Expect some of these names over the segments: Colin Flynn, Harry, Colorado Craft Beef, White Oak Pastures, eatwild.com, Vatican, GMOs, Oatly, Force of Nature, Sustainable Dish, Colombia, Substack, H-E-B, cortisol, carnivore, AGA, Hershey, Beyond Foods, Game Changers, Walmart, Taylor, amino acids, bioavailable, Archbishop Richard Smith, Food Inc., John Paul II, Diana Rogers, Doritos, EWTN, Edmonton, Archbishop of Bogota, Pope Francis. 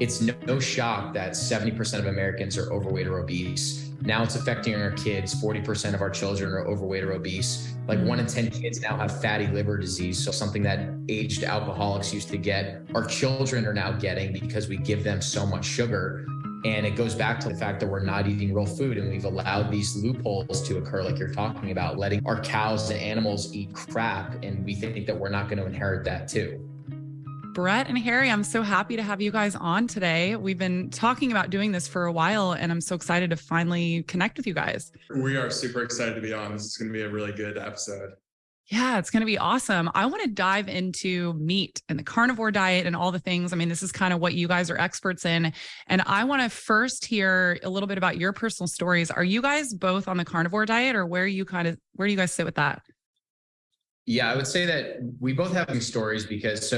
It's no shock that 70% of Americans are overweight or obese. Now it's affecting our kids. 40% of our children are overweight or obese. Like 1 in 10 kids now have fatty liver disease. So something that aged alcoholics used to get, our children are now getting because we give them so much sugar. And it goes back to the fact that we're not eating real food, and we've allowed these loopholes to occur, like you're talking about, letting our cows and animals eat crap. And we think that we're not going to inherit that too. Brett and Harry, I'm so happy to have you guys on today. We've been talking about doing this for a while, and I'm so excited to finally connect with you guys. We are super excited to be on. This is going to be a really good episode. Yeah, it's going to be awesome. I want to dive into meat and the carnivore diet and all the things. I mean, this is kind of what you guys are experts in. And I want to first hear a little bit about your personal stories. Are you guys both on the carnivore diet, or where do you guys sit with that? Yeah, I would say that we both have these stories because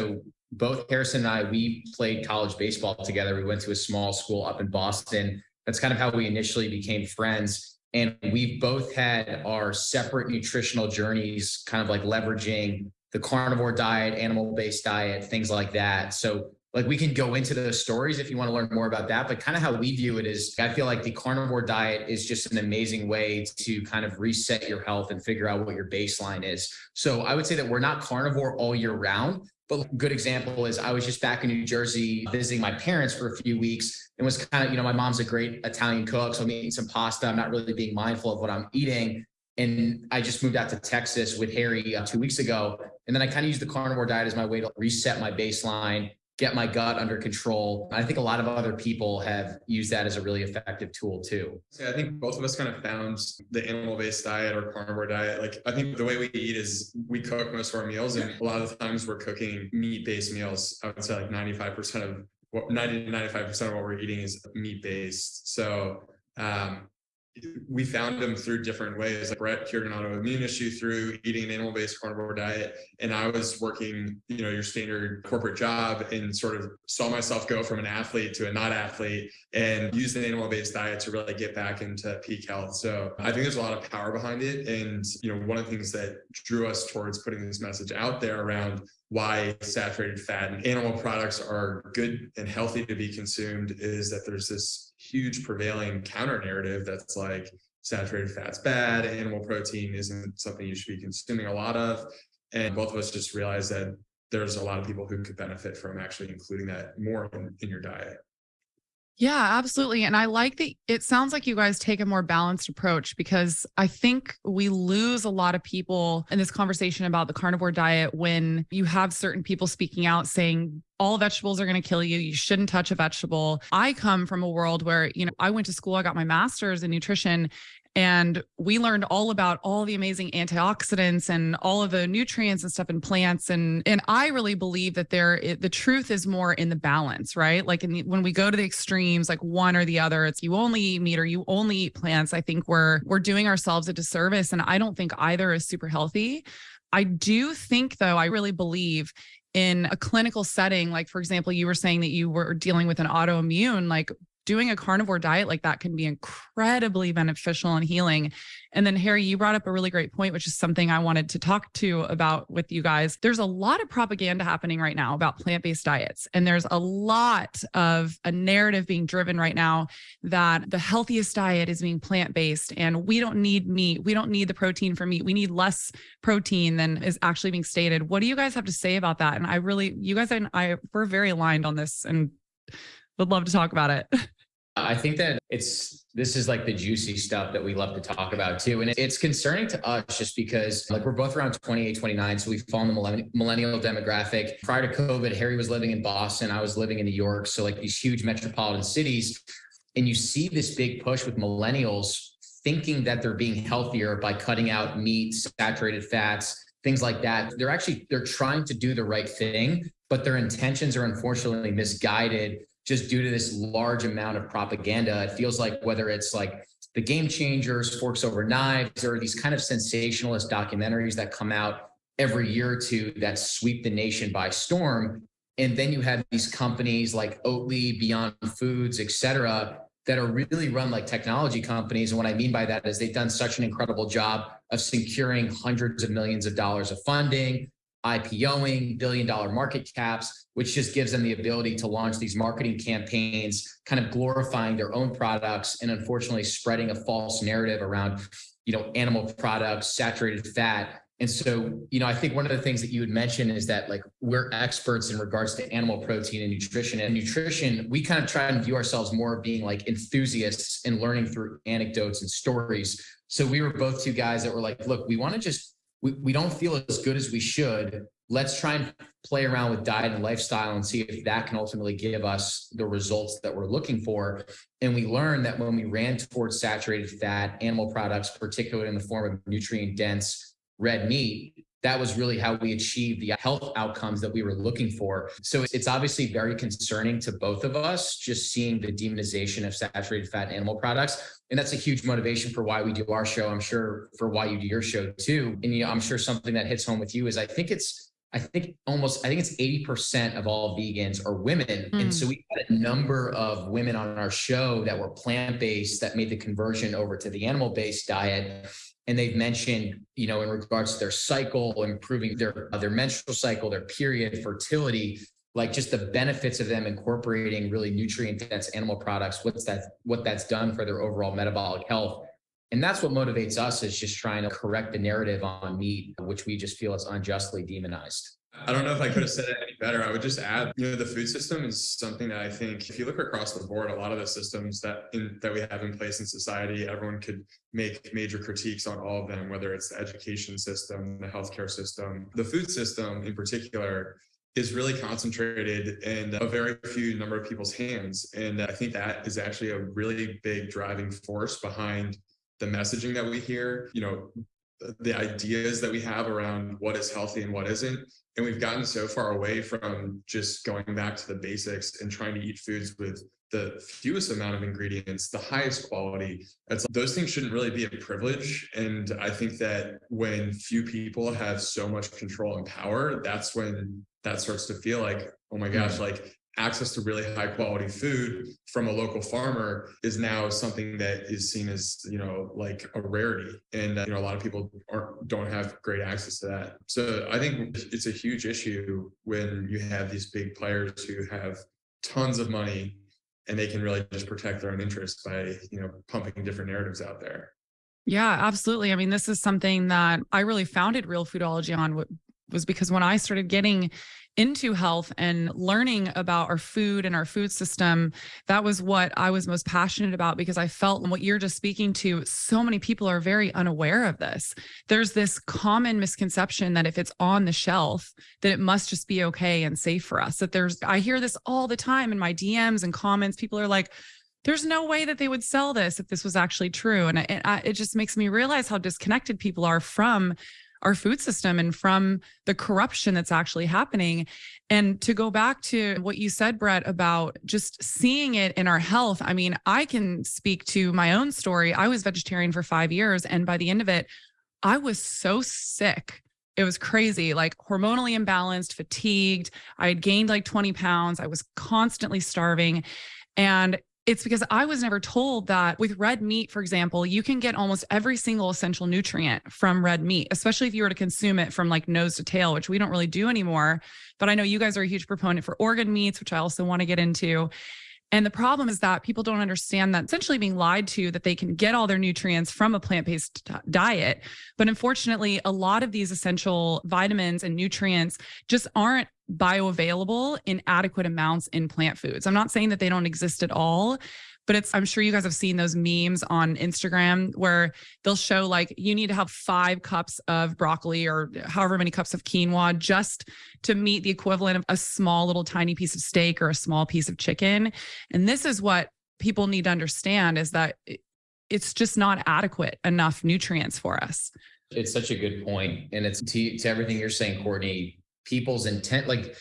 both Harrison and I, we played college baseball together. We went to a small school up in Boston. That's kind of how we initially became friends. And we both had our separate nutritional journeys, kind of like leveraging the carnivore diet, animal-based diet, things like that. So like we can go into those stories if you want to learn more about that, but kind of how we view it is, I feel like the carnivore diet is just an amazing way to kind of reset your health and figure out what your baseline is. So I would say that we're not carnivore all year round, but a good example is I was just back in New Jersey visiting my parents for a few weeks and was kind of, my mom's a great Italian cook. So I'm eating some pasta. I'm not really being mindful of what I'm eating. And I just moved out to Texas with Harry 2 weeks ago. And then I kind of used the carnivore diet as my way to reset my baseline, get my gut under control. I think a lot of other people have used that as a really effective tool too. Yeah, I think both of us kind of found the animal-based diet or carnivore diet. Like I think the way we eat is we cook most of our meals, and a lot of the times we're cooking meat-based meals. I would say like 90 to 95% of what we're eating is meat-based. So we found them through different ways. Like Brett cured an autoimmune issue through eating an animal-based carnivore diet. And I was working, your standard corporate job, and sort of saw myself go from an athlete to a not athlete and used an animal-based diet to really get back into peak health. So I think there's a lot of power behind it. And, one of the things that drew us towards putting this message out there around why saturated fat and animal products are good and healthy to be consumed is that there's this huge prevailing counter narrative that's like saturated fat's bad, animal protein isn't something you should be consuming a lot of. And both of us just realized that there's a lot of people who could benefit from actually including that more in your diet. Yeah, absolutely. And I like that it sounds like you guys take a more balanced approach, because I think we lose a lot of people in this conversation about the carnivore diet when you have certain people speaking out saying all vegetables are going to kill you. You shouldn't touch a vegetable. I come from a world where, I went to school, I got my master's in nutrition, and we learned all about all the amazing antioxidants and all of the nutrients and stuff in plants. And I really believe that the truth is more in the balance, right? Like when we go to the extremes, like one or the other, it's you only eat meat or you only eat plants. I think we're doing ourselves a disservice. And I don't think either is super healthy. I do think, though, I really believe in a clinical setting, like, for example, you were saying that you were dealing with an autoimmune, like doing a carnivore diet like that can be incredibly beneficial and healing. And then Harry, you brought up a really great point, which is something I wanted to talk to about with you guys. There's a lot of propaganda happening right now about plant-based diets. And there's a lot of a narrative being driven right now that the healthiest diet is being plant-based and we don't need meat. We don't need the protein from meat. We need less protein than is actually being stated. What do you guys have to say about that? And you guys and I, we're very aligned on this and would love to talk about it. I think that this is like the juicy stuff that we love to talk about too. And it's concerning to us just because like we're both around 28, 29. So we fall in the millennial demographic. Prior to COVID, Harry was living in Boston. I was living in New York. So like these huge metropolitan cities, and you see this big push with millennials thinking that they're being healthier by cutting out meat, saturated fats, things like that. They're trying to do the right thing, but their intentions are unfortunately misguided just due to this large amount of propaganda. It feels like whether it's like the Game Changers, Forks Over Knives, or these kind of sensationalist documentaries that come out every year or two that sweep the nation by storm. And then you have these companies like Oatly, Beyond Foods, et cetera, that are really run like technology companies. And what I mean by that is they've done such an incredible job of securing hundreds of millions of dollars of funding, IPOing, billion-dollar market caps, which just gives them the ability to launch these marketing campaigns, kind of glorifying their own products and unfortunately spreading a false narrative around, animal products, saturated fat. And so, I think one of the things that you had mentioned is that like we're experts in regards to animal protein and nutrition. And nutrition, we kind of try and view ourselves more of being like enthusiasts and learning through anecdotes and stories. So we were both two guys that were like, look, we want to just, we don't feel as good as we should. Let's try and play around with diet and lifestyle and see if that can ultimately give us the results that we're looking for. And we learned that when we ran towards saturated fat, animal products, particularly in the form of nutrient-dense red meat, that was really how we achieved the health outcomes that we were looking for. So it's obviously very concerning to both of us, just seeing the demonization of saturated fat and animal products. And that's a huge motivation for why we do our show. I'm sure for why you do your show too. And I'm sure something that hits home with you is I think it's 80% of all vegans are women. And so we had a number of women on our show that were plant-based that made the conversion over to the animal-based diet. And they've mentioned, in regards to their cycle, improving their menstrual cycle, their period, fertility, like just the benefits of them incorporating really nutrient-dense animal products, what that's done for their overall metabolic health. And that's what motivates us, is just trying to correct the narrative on meat, which we just feel is unjustly demonized. I don't know if I could have said it any better. I would just add, the food system is something that I think if you look across the board, a lot of the systems that we have in place in society, everyone could make major critiques on all of them, whether it's the education system, the healthcare system. The food system in particular is really concentrated in a very few number of people's hands. And I think that is actually a really big driving force behind the messaging that we hear, the ideas that we have around what is healthy and what isn't. And we've gotten so far away from just going back to the basics and trying to eat foods with the fewest amount of ingredients, the highest quality. Those things shouldn't really be a privilege. And I think that when few people have so much control and power, that's when that starts to feel like, oh my gosh, like access to really high quality food from a local farmer is now something that is seen as, like a rarity. And, a lot of people don't have great access to that. So I think it's a huge issue when you have these big players who have tons of money and they can really just protect their own interests by, pumping different narratives out there. Yeah, absolutely. I mean, this is something that I really founded Real Foodology on, was because when I started getting into health and learning about our food and our food system, that was what I was most passionate about, because I felt, and what you're just speaking to, so many people are very unaware of this. There's this common misconception that if it's on the shelf, that it must just be okay and safe for us. I hear this all the time in my DMs and comments. People are like, there's no way that they would sell this if this was actually true. And it just makes me realize how disconnected people are from our food system and from the corruption that's actually happening. And to go back to what you said, Brett, about just seeing it in our health. I mean, I can speak to my own story. I was vegetarian for 5 years. And by the end of it, I was so sick. It was crazy, like hormonally imbalanced, fatigued. I had gained like 20 pounds. I was constantly starving. And it's because I was never told that with red meat, for example, you can get almost every single essential nutrient from red meat, especially if you were to consume it from like nose to tail, which we don't really do anymore. But I know you guys are a huge proponent for organ meats, which I also want to get into. And the problem is that people don't understand that essentially being lied to, that they can get all their nutrients from a plant-based diet. But unfortunately, a lot of these essential vitamins and nutrients just aren't bioavailable in adequate amounts in plant foods. I'm not saying that they don't exist at all, but I'm sure you guys have seen those memes on Instagram where they'll show like, you need to have 5 cups of broccoli or however many cups of quinoa just to meet the equivalent of a small little tiny piece of steak or a small piece of chicken. And this is what people need to understand, is that it's just not adequate enough nutrients for us. It's such a good point. And it's to everything you're saying, Courtney, people's intent, like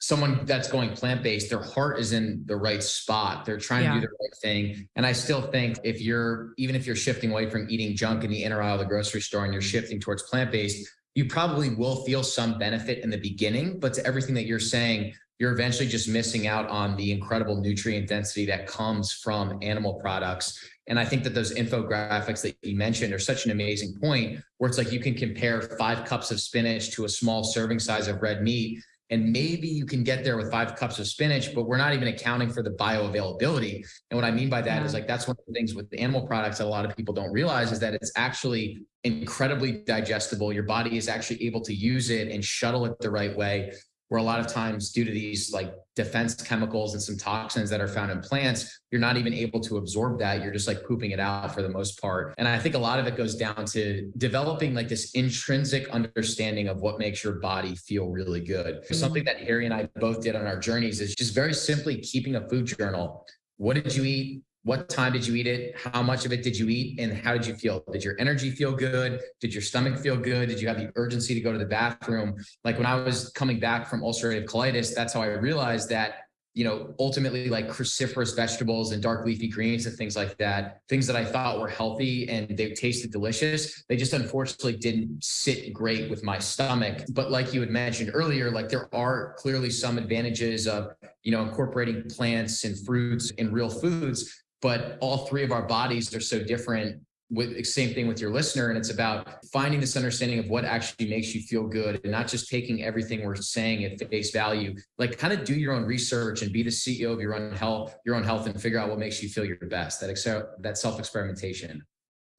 someone that's going plant-based, their heart is in the right spot. They're trying to do the right thing. And I still think even if you're shifting away from eating junk in the inner aisle of the grocery store and you're shifting towards plant-based, you probably will feel some benefit in the beginning, but to everything that you're saying, you're eventually just missing out on the incredible nutrient density that comes from animal products. And I think that those infographics that you mentioned are such an amazing point where it's like you can compare 5 cups of spinach to a small serving size of red meat. And maybe you can get there with 5 cups of spinach, but we're not even accounting for the bioavailability. And what I mean by that is like, that's one of the things with the animal products that a lot of people don't realize is that it's actually incredibly digestible. Your body is actually able to use it and shuttle it the right way, where a lot of times due to these like defense chemicals and some toxins that are found in plants, you're not even able to absorb that. You're just like pooping it out for the most part. And I think a lot of it goes down to developing like this intrinsic understanding of what makes your body feel really good. Something that Harry and I both did on our journeys is just very simply keeping a food journal. What did you eat? What time did you eat it? How much of it did you eat? And how did you feel? Did your energy feel good? Did your stomach feel good? Did you have the urgency to go to the bathroom? Like when I was coming back from ulcerative colitis, that's how I realized that, you know, ultimately like cruciferous vegetables and dark leafy greens and things like that, things that I thought were healthy and they tasted delicious. They just unfortunately didn't sit great with my stomach. But like you had mentioned earlier, like there are clearly some advantages of, you know, incorporating plants and fruits in real foods. But all three of our bodies are so different with same thing with your listener. And it's about finding this understanding of what actually makes you feel good and not just taking everything we're saying at face value, like kind of do your own research and be the CEO of your own health and figure out what makes you feel your best, that self-experimentation.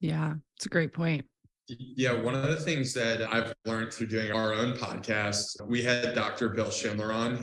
Yeah, it's a great point. Yeah, one of the things that I've learned through doing our own podcast, we had Dr. Bill Schindler on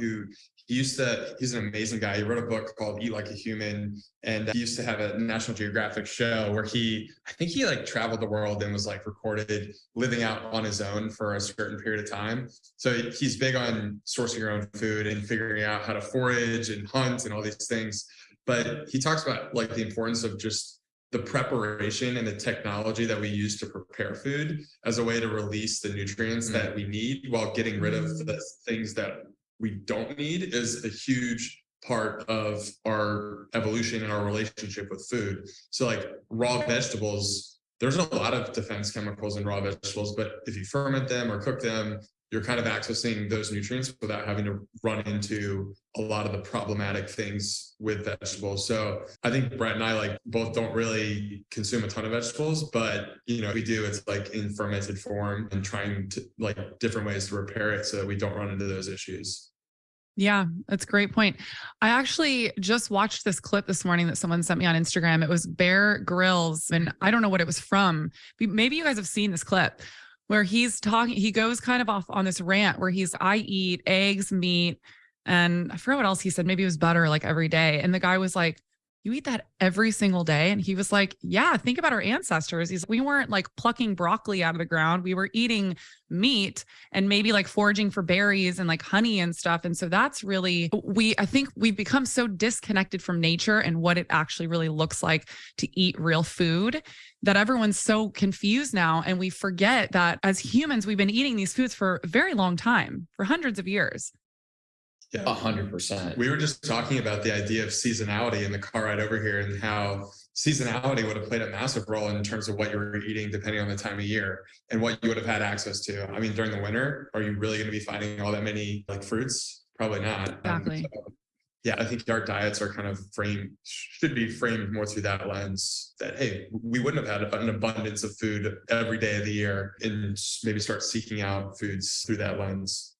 he's an amazing guy. He wrote a book called Eat Like a Human. And he used to have a National Geographic show where I think he like traveled the world and was like recorded living out on his own for a certain period of time. So he's big on sourcing your own food and figuring out how to forage and hunt and all these things. But he talks about like the importance of just the preparation and the technology that we use to prepare food as a way to release the nutrients that we need while getting rid of the things that we don't need is a huge part of our evolution and our relationship with food. So like raw vegetables, there's a lot of defense chemicals in raw vegetables, but if you ferment them or cook them, you're kind of accessing those nutrients without having to run into a lot of the problematic things with vegetables. So I think Brett and I like both don't really consume a ton of vegetables, but you know, we do, it's like in fermented form and trying to like different ways to repair it so that we don't run into those issues. Yeah, that's a great point. I actually just watched this clip this morning that someone sent me on Instagram. It was Bear Grylls and I don't know what it was from. Maybe you guys have seen this clip, where he's talking, he goes kind of off on this rant where I eat eggs, meat, and I forgot what else he said. Maybe it was butter like every day. And the guy was like, you eat that every single day? And he was like, yeah, think about our ancestors. We weren't like plucking broccoli out of the ground. We were eating meat and maybe like foraging for berries and like honey and stuff. And so that's really, I think we've become so disconnected from nature and what it actually really looks like to eat real food that everyone's so confused now. And we forget that as humans, we've been eating these foods for a very long time, for hundreds of years. 100%. We were just talking about the idea of seasonality in the car ride over here and how seasonality would have played a massive role in terms of what you were eating depending on the time of year and what you would have had access to. I mean, during the winter, are you really going to be finding all that many like fruits? Probably not. Exactly. I think our diets are kind of should be framed more through that lens that, hey, we wouldn't have had an abundance of food every day of the year and maybe start seeking out foods through that lens.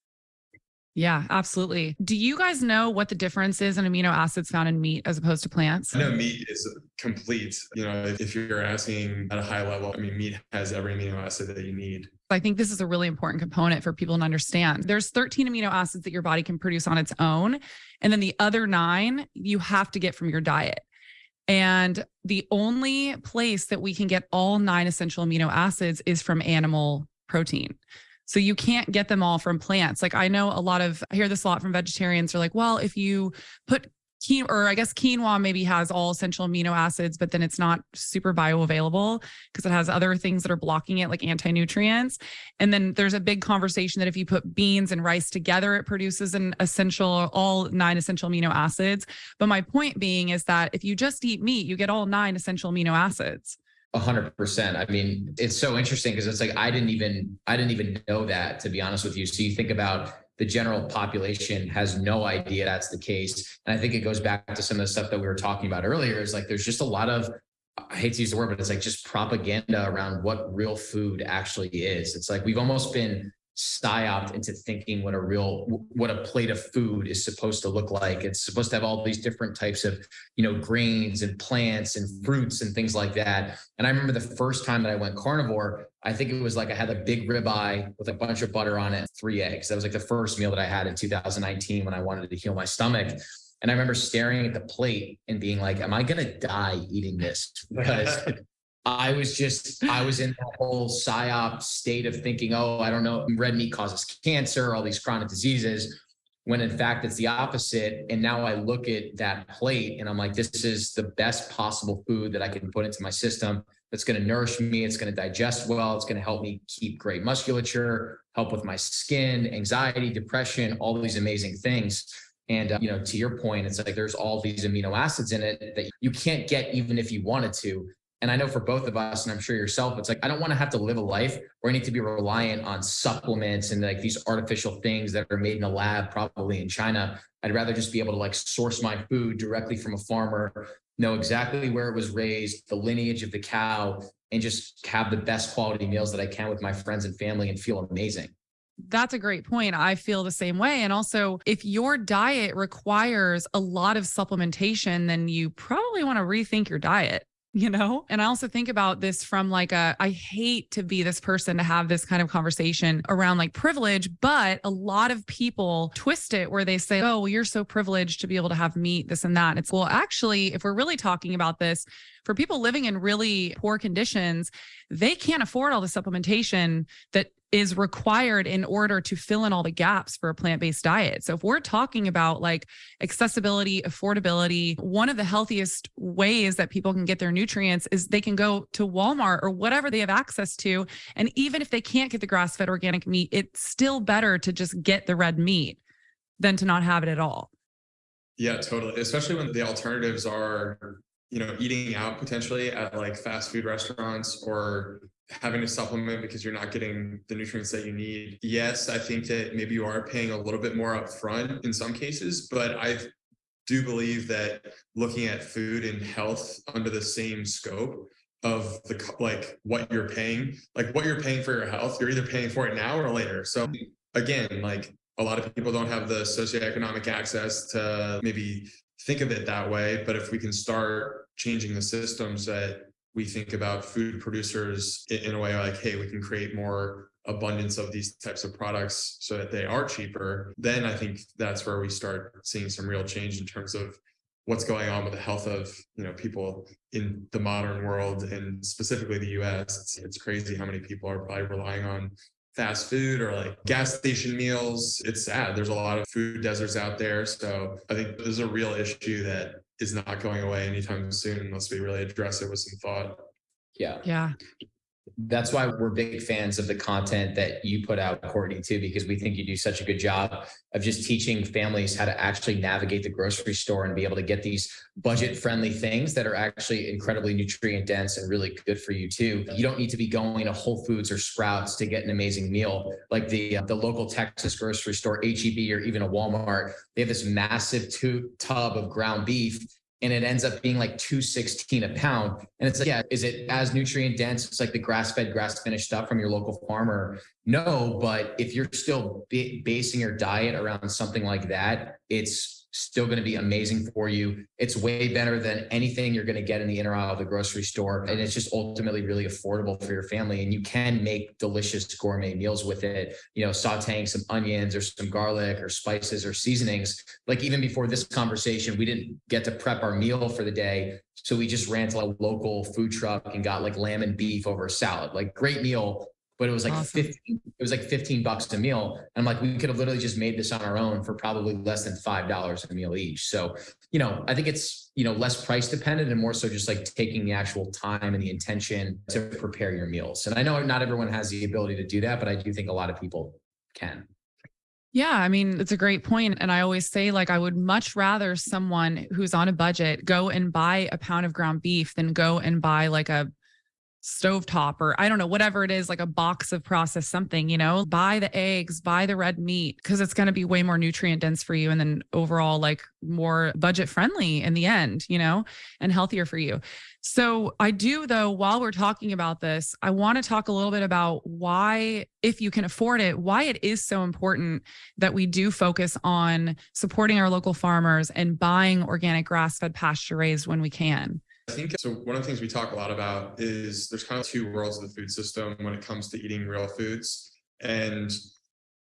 Yeah, absolutely. Do you guys know what the difference is in amino acids found in meat as opposed to plants? I know meat is complete. You know, if you're asking at a high level, I mean, meat has every amino acid that you need. I think this is a really important component for people to understand. There's 13 amino acids that your body can produce on its own. And then the other 9, you have to get from your diet. And the only place that we can get all 9 essential amino acids is from animal protein. So you can't get them all from plants. Like I hear this a lot from vegetarians. They're like, well, if you put quinoa, or I guess quinoa maybe has all essential amino acids, but then it's not super bioavailable because it has other things that are blocking it, like anti-nutrients. And then there's a big conversation that if you put beans and rice together, it produces all 9 essential amino acids. But my point being is that if you just eat meat, you get all 9 essential amino acids. 100%. I mean, it's so interesting because it's like, I didn't even know that, to be honest with you. So you think about the general population has no idea that's the case. And I think it goes back to some of the stuff that we were talking about earlier is like, there's just a lot of I hate to use the word, but it's like just propaganda around what real food actually is. It's like we've almost been psyoped into thinking what a plate of food is supposed to look like. It's supposed to have all these different types of, grains and plants and fruits and things like that. And I remember the first time that I went carnivore, I think it was like I had a big ribeye with a bunch of butter on it, 3 eggs. That was like the first meal that I had in 2019 when I wanted to heal my stomach. And I remember staring at the plate and being like, am I going to die eating this? Because I was in that whole psyop state of thinking, oh, I don't know, red meat causes cancer, all these chronic diseases, when in fact it's the opposite. And now I look at that plate and I'm like, this is the best possible food that I can put into my system that's going to nourish me, it's going to digest well, it's going to help me keep great musculature, help with my skin, anxiety, depression, all these amazing things. And, to your point, it's like there's all these amino acids in it that you can't get even if you wanted to. And I know for both of us, and I'm sure yourself, it's like, I don't want to have to live a life where I need to be reliant on supplements and like these artificial things that are made in a lab, probably in China. I'd rather just be able to like source my food directly from a farmer, know exactly where it was raised, the lineage of the cow, and just have the best quality meals that I can with my friends and family and feel amazing. That's a great point. I feel the same way. And also, if your diet requires a lot of supplementation, then you probably want to rethink your diet, And I also think about this from like I hate to be this person to have this kind of conversation around like privilege, but a lot of people twist it where they say, oh, well, you're so privileged to be able to have meat, this and that. And it's, well, actually, if we're really talking about this, for people living in really poor conditions, they can't afford all the supplementation that is required in order to fill in all the gaps for a plant-based diet. So if we're talking about like accessibility, affordability, one of the healthiest ways that people can get their nutrients is they can go to Walmart or whatever they have access to. And even if they can't get the grass-fed organic meat, it's still better to just get the red meat than to not have it at all. Yeah, totally. Especially when the alternatives are, eating out potentially at like fast food restaurants or having to supplement because you're not getting the nutrients that you need. Yes, I think that maybe you are paying a little bit more upfront in some cases, but I do believe that looking at food and health under the same scope of what you're paying for your health, you're either paying for it now or later. So again, like a lot of people don't have the socioeconomic access to maybe think of it that way, but if we can start changing the systems that we think about food producers in a way like, hey, we can create more abundance of these types of products so that they are cheaper, then I think that's where we start seeing some real change in terms of what's going on with the health of, people in the modern world and specifically the US. It's crazy how many people are probably relying on fast food or like gas station meals. It's sad. There's a lot of food deserts out there. So I think this is a real issue that is not going away anytime soon unless we really address it with some thought. Yeah. That's why we're big fans of the content that you put out, Courtney, too, because we think you do such a good job of just teaching families how to actually navigate the grocery store and be able to get these budget-friendly things that are actually incredibly nutrient-dense and really good for you, too. You don't need to be going to Whole Foods or Sprouts to get an amazing meal. Like the local Texas grocery store, H-E-B, or even a Walmart, they have this massive tub of ground beef, and it ends up being like $2.16 a pound. And it's like, yeah, is it as nutrient dense? It's like the grass-fed, grass-finished stuff from your local farmer. No, but if you're still basing your diet around something like that, it's still going to be amazing for you. It's way better than anything you're going to get in the inner aisle of the grocery store. And it's just ultimately really affordable for your family. And you can make delicious gourmet meals with it, sauteing some onions or some garlic or spices or seasonings. Like even before this conversation, we didn't get to prep our meal for the day. So we just ran to a local food truck and got like lamb and beef over a salad, like great meal. But it was like awesome. It was like $15 a meal. And I'm like, we could have literally just made this on our own for probably less than $5 a meal each. So, I think it's, less price dependent and more so just like taking the actual time and the intention to prepare your meals. And I know not everyone has the ability to do that, but I do think a lot of people can. Yeah, I mean, it's a great point. And I always say, like, I would much rather someone who's on a budget go and buy a pound of ground beef than go and buy like a stovetop or I don't know, whatever it is, like a box of processed something, you know, buy the eggs, buy the red meat, because it's going to be way more nutrient dense for you. And then overall, like more budget friendly in the end, you know, and healthier for you. So I do though, while we're talking about this, I want to talk a little bit about why, if you can afford it, why it is so important that we do focus on supporting our local farmers and buying organic grass-fed pasture raised when we can. I think so. One of the things we talk a lot about is there's kind of two worlds of the food system when it comes to eating real foods. And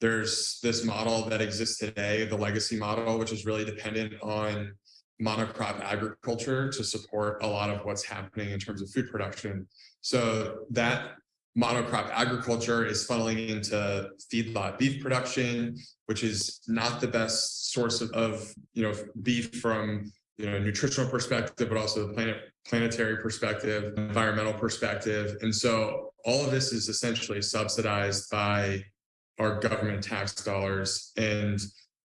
there's this model that exists today, the legacy model, which is really dependent on monocrop agriculture to support a lot of what's happening in terms of food production. So that monocrop agriculture is funneling into feedlot beef production, which is not the best source of you know, beef from a nutritional perspective, but also the planetary perspective, environmental perspective. And so all of this is essentially subsidized by our government tax dollars. And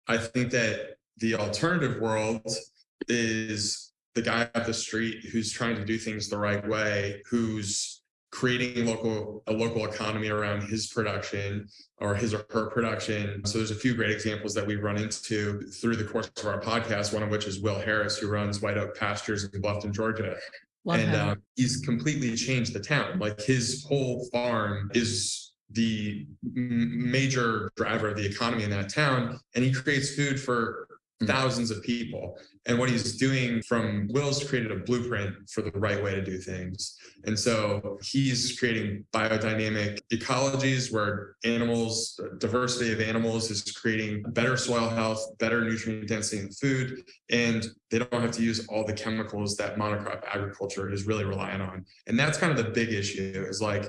I think that the alternative world is the guy up the street who's trying to do things the right way, who's creating a local economy around his production or his or her production. So there's a few great examples that we run into through the course of our podcast, one of which is Will Harris, who runs White Oak Pastures in Bluffton, Georgia. He's completely changed the town. Like his whole farm is the major driver of the economy in that town. And he creates food for thousands of people. And what he's doing from Will's created a blueprint for the right way to do things. And so he's creating biodynamic ecologies where animals, diversity of animals is creating better soil health, better nutrient density in food, and they don't have to use all the chemicals that monocrop agriculture is really relying on. And that's kind of the big issue is like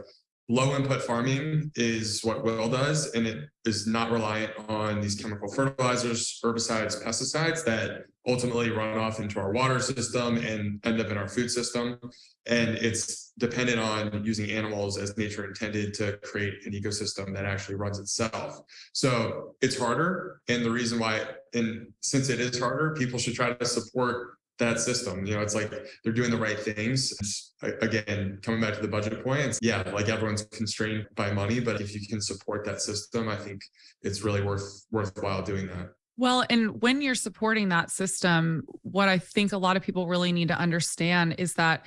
low input farming is what Will does, and it is not reliant on these chemical fertilizers, herbicides, pesticides that ultimately run off into our water system and end up in our food system. And it's dependent on using animals as nature intended to create an ecosystem that actually runs itself. So it's harder. And the reason why, and since it is harder, people should try to support that system. You know, it's like they're doing the right things. Again, coming back to the budget points, yeah, like everyone's constrained by money, but if you can support that system, I think it's really worthwhile doing that. Well, and when you're supporting that system, what I think a lot of people really need to understand is that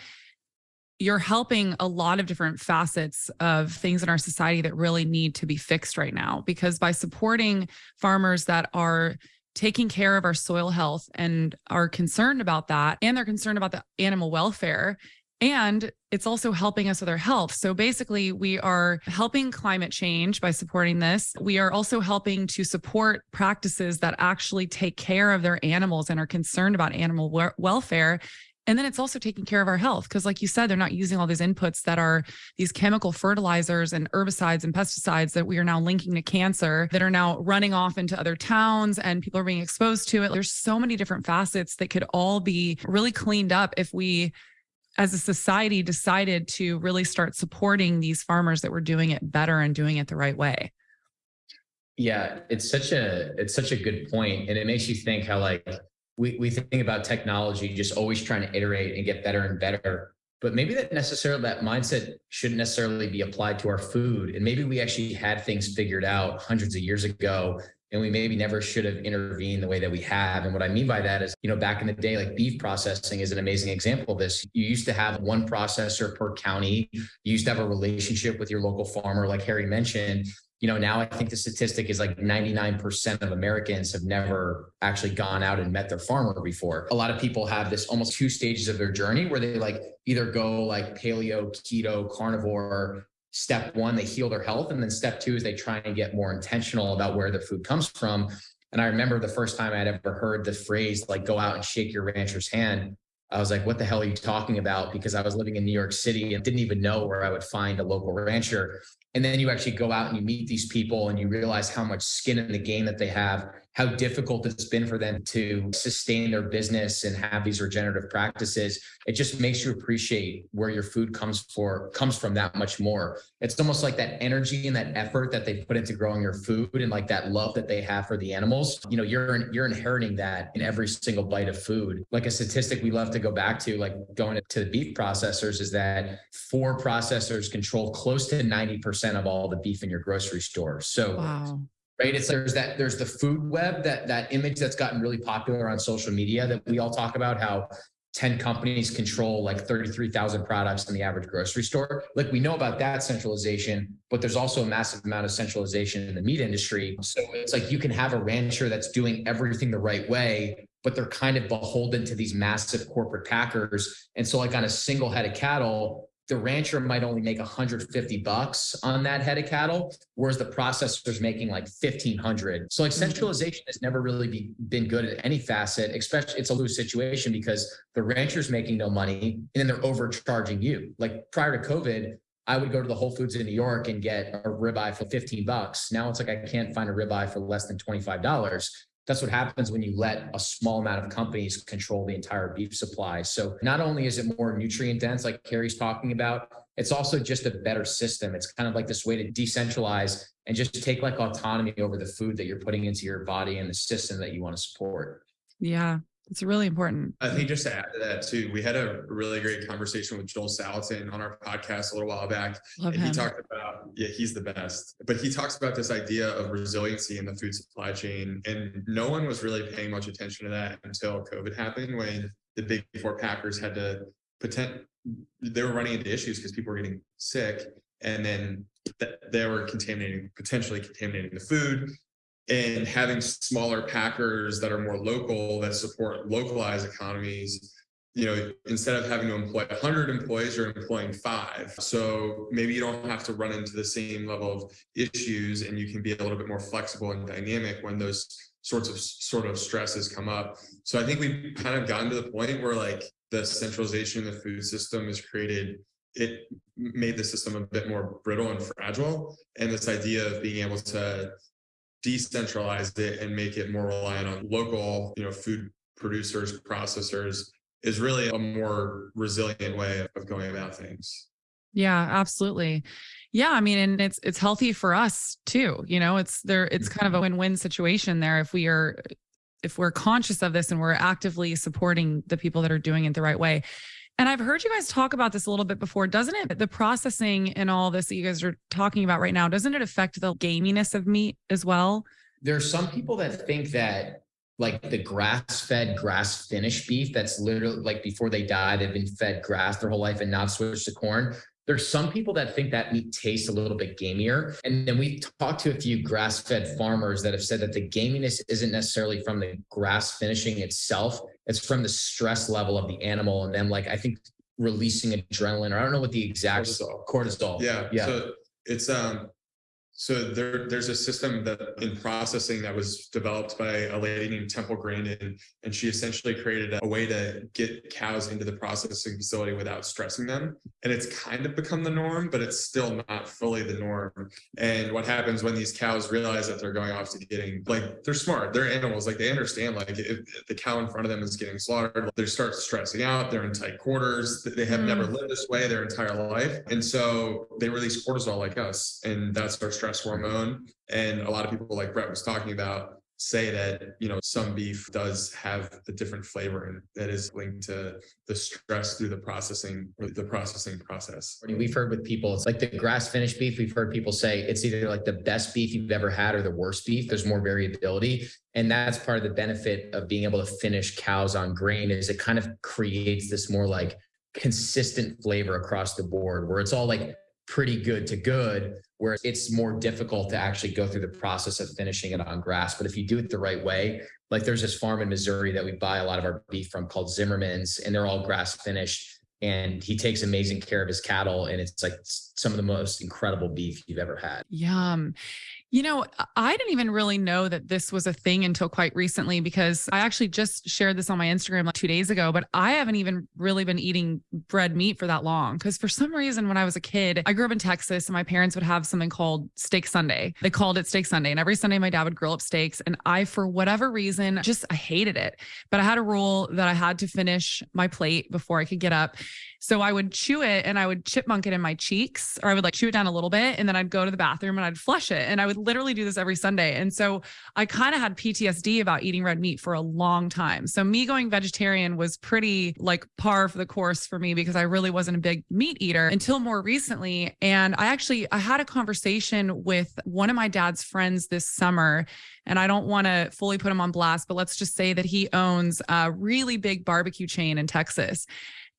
you're helping a lot of different facets of things in our society that really need to be fixed right now, because by supporting farmers that are taking care of our soil health and are concerned about that, and they're concerned about the animal welfare, and it's also helping us with our health. So basically, we are helping climate change by supporting this. We are also helping to support practices that actually take care of their animals and are concerned about animal welfare. And then it's also taking care of our health, because like you said, they're not using all these inputs that are these chemical fertilizers and herbicides and pesticides that we are now linking to cancer, that are now running off into other towns and people are being exposed to it. There's so many different facets that could all be really cleaned up if we, as a society, decided to really start supporting these farmers that were doing it better and doing it the right way. Yeah, it's such a good point. And it makes you think how like, we think about technology, just always trying to iterate and get better and better, but maybe that mindset shouldn't necessarily be applied to our food. And maybe we actually had things figured out hundreds of years ago, and we maybe never should have intervened the way that we have. And what I mean by that is, you know, back in the day, like beef processing is an amazing example of this. You used to have one processor per county. You used to have a relationship with your local farmer, like Harry mentioned. You know, now I think the statistic is like 99% of Americans have never actually gone out and met their farmer before. A lot of people have this almost two stages of their journey where they like either go like paleo, keto, carnivore. Step one, they heal their health. And then step two is they try and get more intentional about where their food comes from. And I remember the first time I'd ever heard the phrase, like, go out and shake your rancher's hand. I was like, what the hell are you talking about? Because I was living in New York City and didn't even know where I would find a local rancher. And then you actually go out and you meet these people and you realize how much skin in the game that they have, how difficult it's been for them to sustain their business and have these regenerative practices. It just makes you appreciate where your food comes from that much more. It's almost like that energy and that effort that they put into growing your food, and like that love that they have for the animals. You know, you're inheriting that in every single bite of food. Like a statistic we love to go back to, like going to the beef processors, is that 4 processors control close to 90% of all the beef in your grocery store. So wow. Right. It's there's the food web, that image that's gotten really popular on social media that we all talk about, how 10 companies control like 33,000 products in the average grocery store. Like, we know about that centralization, but there's also a massive amount of centralization in the meat industry. So it's like you can have a rancher that's doing everything the right way, but they're kind of beholden to these massive corporate packers. And so like on a single head of cattle, the rancher might only make $150 on that head of cattle, whereas the processor's making like $1,500. So like centralization has never really been good at any facet, especially it's a lose situation because the rancher's making no money and then they're overcharging you. Like prior to COVID, I would go to the Whole Foods in New York and get a ribeye for $15. Now it's like, I can't find a ribeye for less than $25. That's what happens when you let a small amount of companies control the entire beef supply. So not only is it more nutrient dense, like Carrie's talking about, it's also just a better system. It's kind of like this way to decentralize and just take like autonomy over the food that you're putting into your body and the system that you want to support. Yeah, it's really important. I think just to add to that too, we had a really great conversation with Joel Salatin on our podcast a little while back. He talked about, he's the best, but he talks about this idea of resiliency in the food supply chain. And no one was really paying much attention to that until COVID happened, when the big 4 packers had to they were running into issues because people were getting sick, and then they were potentially contaminating the food. And having smaller packers that are more local, that support localized economies, you know, instead of having to employ 100 employees, you're employing 5. So maybe you don't have to run into the same level of issues, and you can be a little bit more flexible and dynamic when those sort of stresses come up. So I think we've kind of gotten to the point where like the centralization of the food system has created, it made the system a bit more brittle and fragile. And this idea of being able to decentralize it and make it more reliant on local, you know, food producers, processors, is really a more resilient way of going about things. Yeah, absolutely. Yeah. I mean, and it's healthy for us too. You know, it's kind of a win-win situation there. If we're conscious of this and we're actively supporting the people that are doing it the right way. And I've heard you guys talk about this a little bit before, doesn't it? The processing and all this that you guys are talking about right now, doesn't it affect the gaminess of meat as well? There are some people that think that like the grass-fed, grass-finished beef, that's literally like before they die, they've been fed grass their whole life and not switched to corn. There's some people that think that meat tastes a little bit gamier. And then we talked to a few grass-fed farmers that have said that the gaminess isn't necessarily from the grass finishing itself. It's from the stress level of the animal. And then like, I think releasing adrenaline, or I don't know what the exact cortisol. Yeah. So it's, so there's a system that in processing that was developed by a lady named Temple Grandin, and she essentially created a way to get cows into the processing facility without stressing them. And it's kind of become the norm, but it's still not fully the norm. And what happens when these cows realize that they're going off to getting, like, they're smart, they're animals, like they understand, like if the cow in front of them is getting slaughtered, they start stressing out, they're in tight quarters, they have never lived this way their entire life. And so they release cortisol like us, and that's our stress hormone. And a lot of people, like Brett was talking about, say that, you know, some beef does have a different flavor, and that is linked to the stress through the processing, or the processing process. We've heard with people, it's like the grass finished beef. We've heard people say it's either like the best beef you've ever had or the worst beef. There's more variability. And that's part of the benefit of being able to finish cows on grain, is it kind of creates this more like consistent flavor across the board, where it's all like pretty good to good, where it's more difficult to actually go through the process of finishing it on grass. But if you do it the right way, like there's this farm in Missouri that we buy a lot of our beef from called Zimmerman's, and they're all grass finished, and he takes amazing care of his cattle, and it's like some of the most incredible beef you've ever had. Yum. You know, I didn't even really know that this was a thing until quite recently, because I actually just shared this on my Instagram like 2 days ago, but I haven't even really been eating red meat for that long. Because for some reason, when I was a kid, I grew up in Texas and my parents would have something called Steak Sunday. They called it Steak Sunday. And every Sunday, my dad would grill up steaks. And I, for whatever reason, I hated it. But I had a rule that I had to finish my plate before I could get up. So I would chew it and I would chipmunk it in my cheeks, or I would like chew it down a little bit. And then I'd go to the bathroom and I'd flush it. And I would literally do this every Sunday. And so I kind of had PTSD about eating red meat for a long time. So me going vegetarian was pretty like par for the course for me, because I really wasn't a big meat eater until more recently. And I had a conversation with one of my dad's friends this summer, and I don't want to fully put him on blast, but let's just say that he owns a really big barbecue chain in Texas.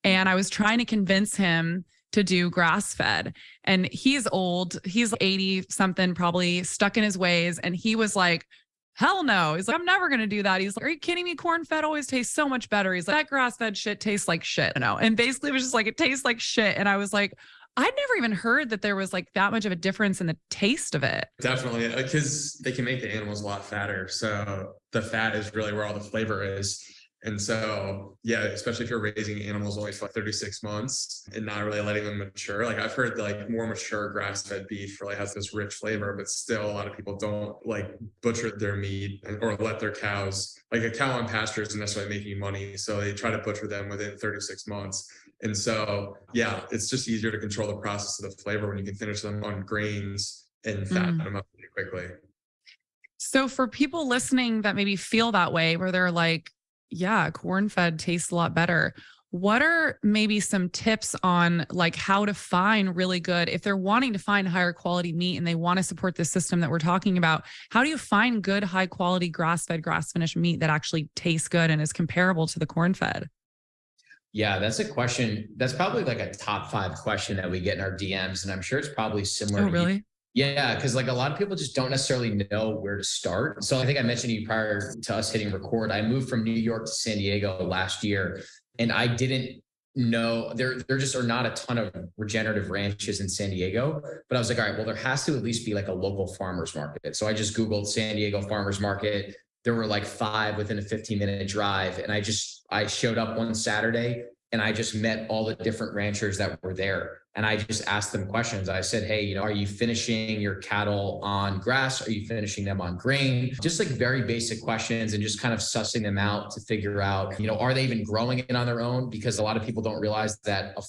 And I was trying to convince him to do grass-fed. And he's old. He's 80-something, probably stuck in his ways. And he was like, hell no. He's like, I'm never going to do that. He's like, are you kidding me? Corn-fed always tastes so much better. He's like, that grass-fed shit tastes like shit. You know? And basically it was just like, it tastes like shit. And I was like, I'd never even heard that there was like that much of a difference in the taste of it. Definitely, because they can make the animals a lot fatter. So the fat is really where all the flavor is. And so, yeah, especially if you're raising animals only for like 36 months and not really letting them mature. Like I've heard like more mature grass-fed beef really has this rich flavor, but still a lot of people don't like butcher their meat or let their cows, like a cow on pasture isn't necessarily making money. So they try to butcher them within 36 months. And so, yeah, it's just easier to control the process of the flavor when you can finish them on grains and fatten them up pretty quickly. So for people listening that maybe feel that way, where they're like, yeah, corn-fed tastes a lot better. What are maybe some tips on like how to find really good, if they're wanting to find higher quality meat and they want to support this system that we're talking about, how do you find good, high quality grass-fed, grass-finished meat that actually tastes good and is comparable to the corn-fed? Yeah, that's a question. That's probably like a top 5 question that we get in our DMs. And I'm sure it's probably similar. Oh, really? Yeah, because like a lot of people just don't necessarily know where to start. So I think I mentioned to you prior to us hitting record, I moved from New York to San Diego last year, and I didn't know there just are not a ton of regenerative ranches in San Diego. But I was like, all right, well, there has to at least be like a local farmers market. So I just Googled San Diego farmers market. There were like 5 within a 15-minute drive. And I showed up one Saturday and I just met all the different ranchers that were there. And I just asked them questions. I said, hey, are you finishing your cattle on grass? Are you finishing them on grain? Just like very basic questions, and just kind of sussing them out to figure out, are they even growing it on their own? Because a lot of people don't realize that a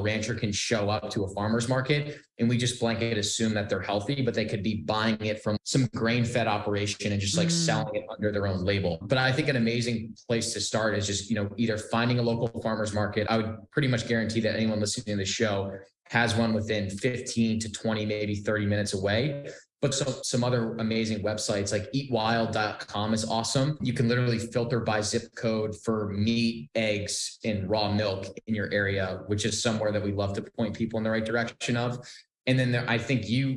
rancher can show up to a farmer's market and we just blanket assume that they're healthy, but they could be buying it from some grain-fed operation and just like selling it under their own label. But I think an amazing place to start is just, either finding a local farmer's market. I would pretty much guarantee that anyone listening to the show has one within 15 to 20, maybe 30 minutes away. But some other amazing websites like eatwild.com is awesome. You can literally filter by zip code for meat, eggs, and raw milk in your area, which is somewhere that we love to point people in the right direction of. And then I think you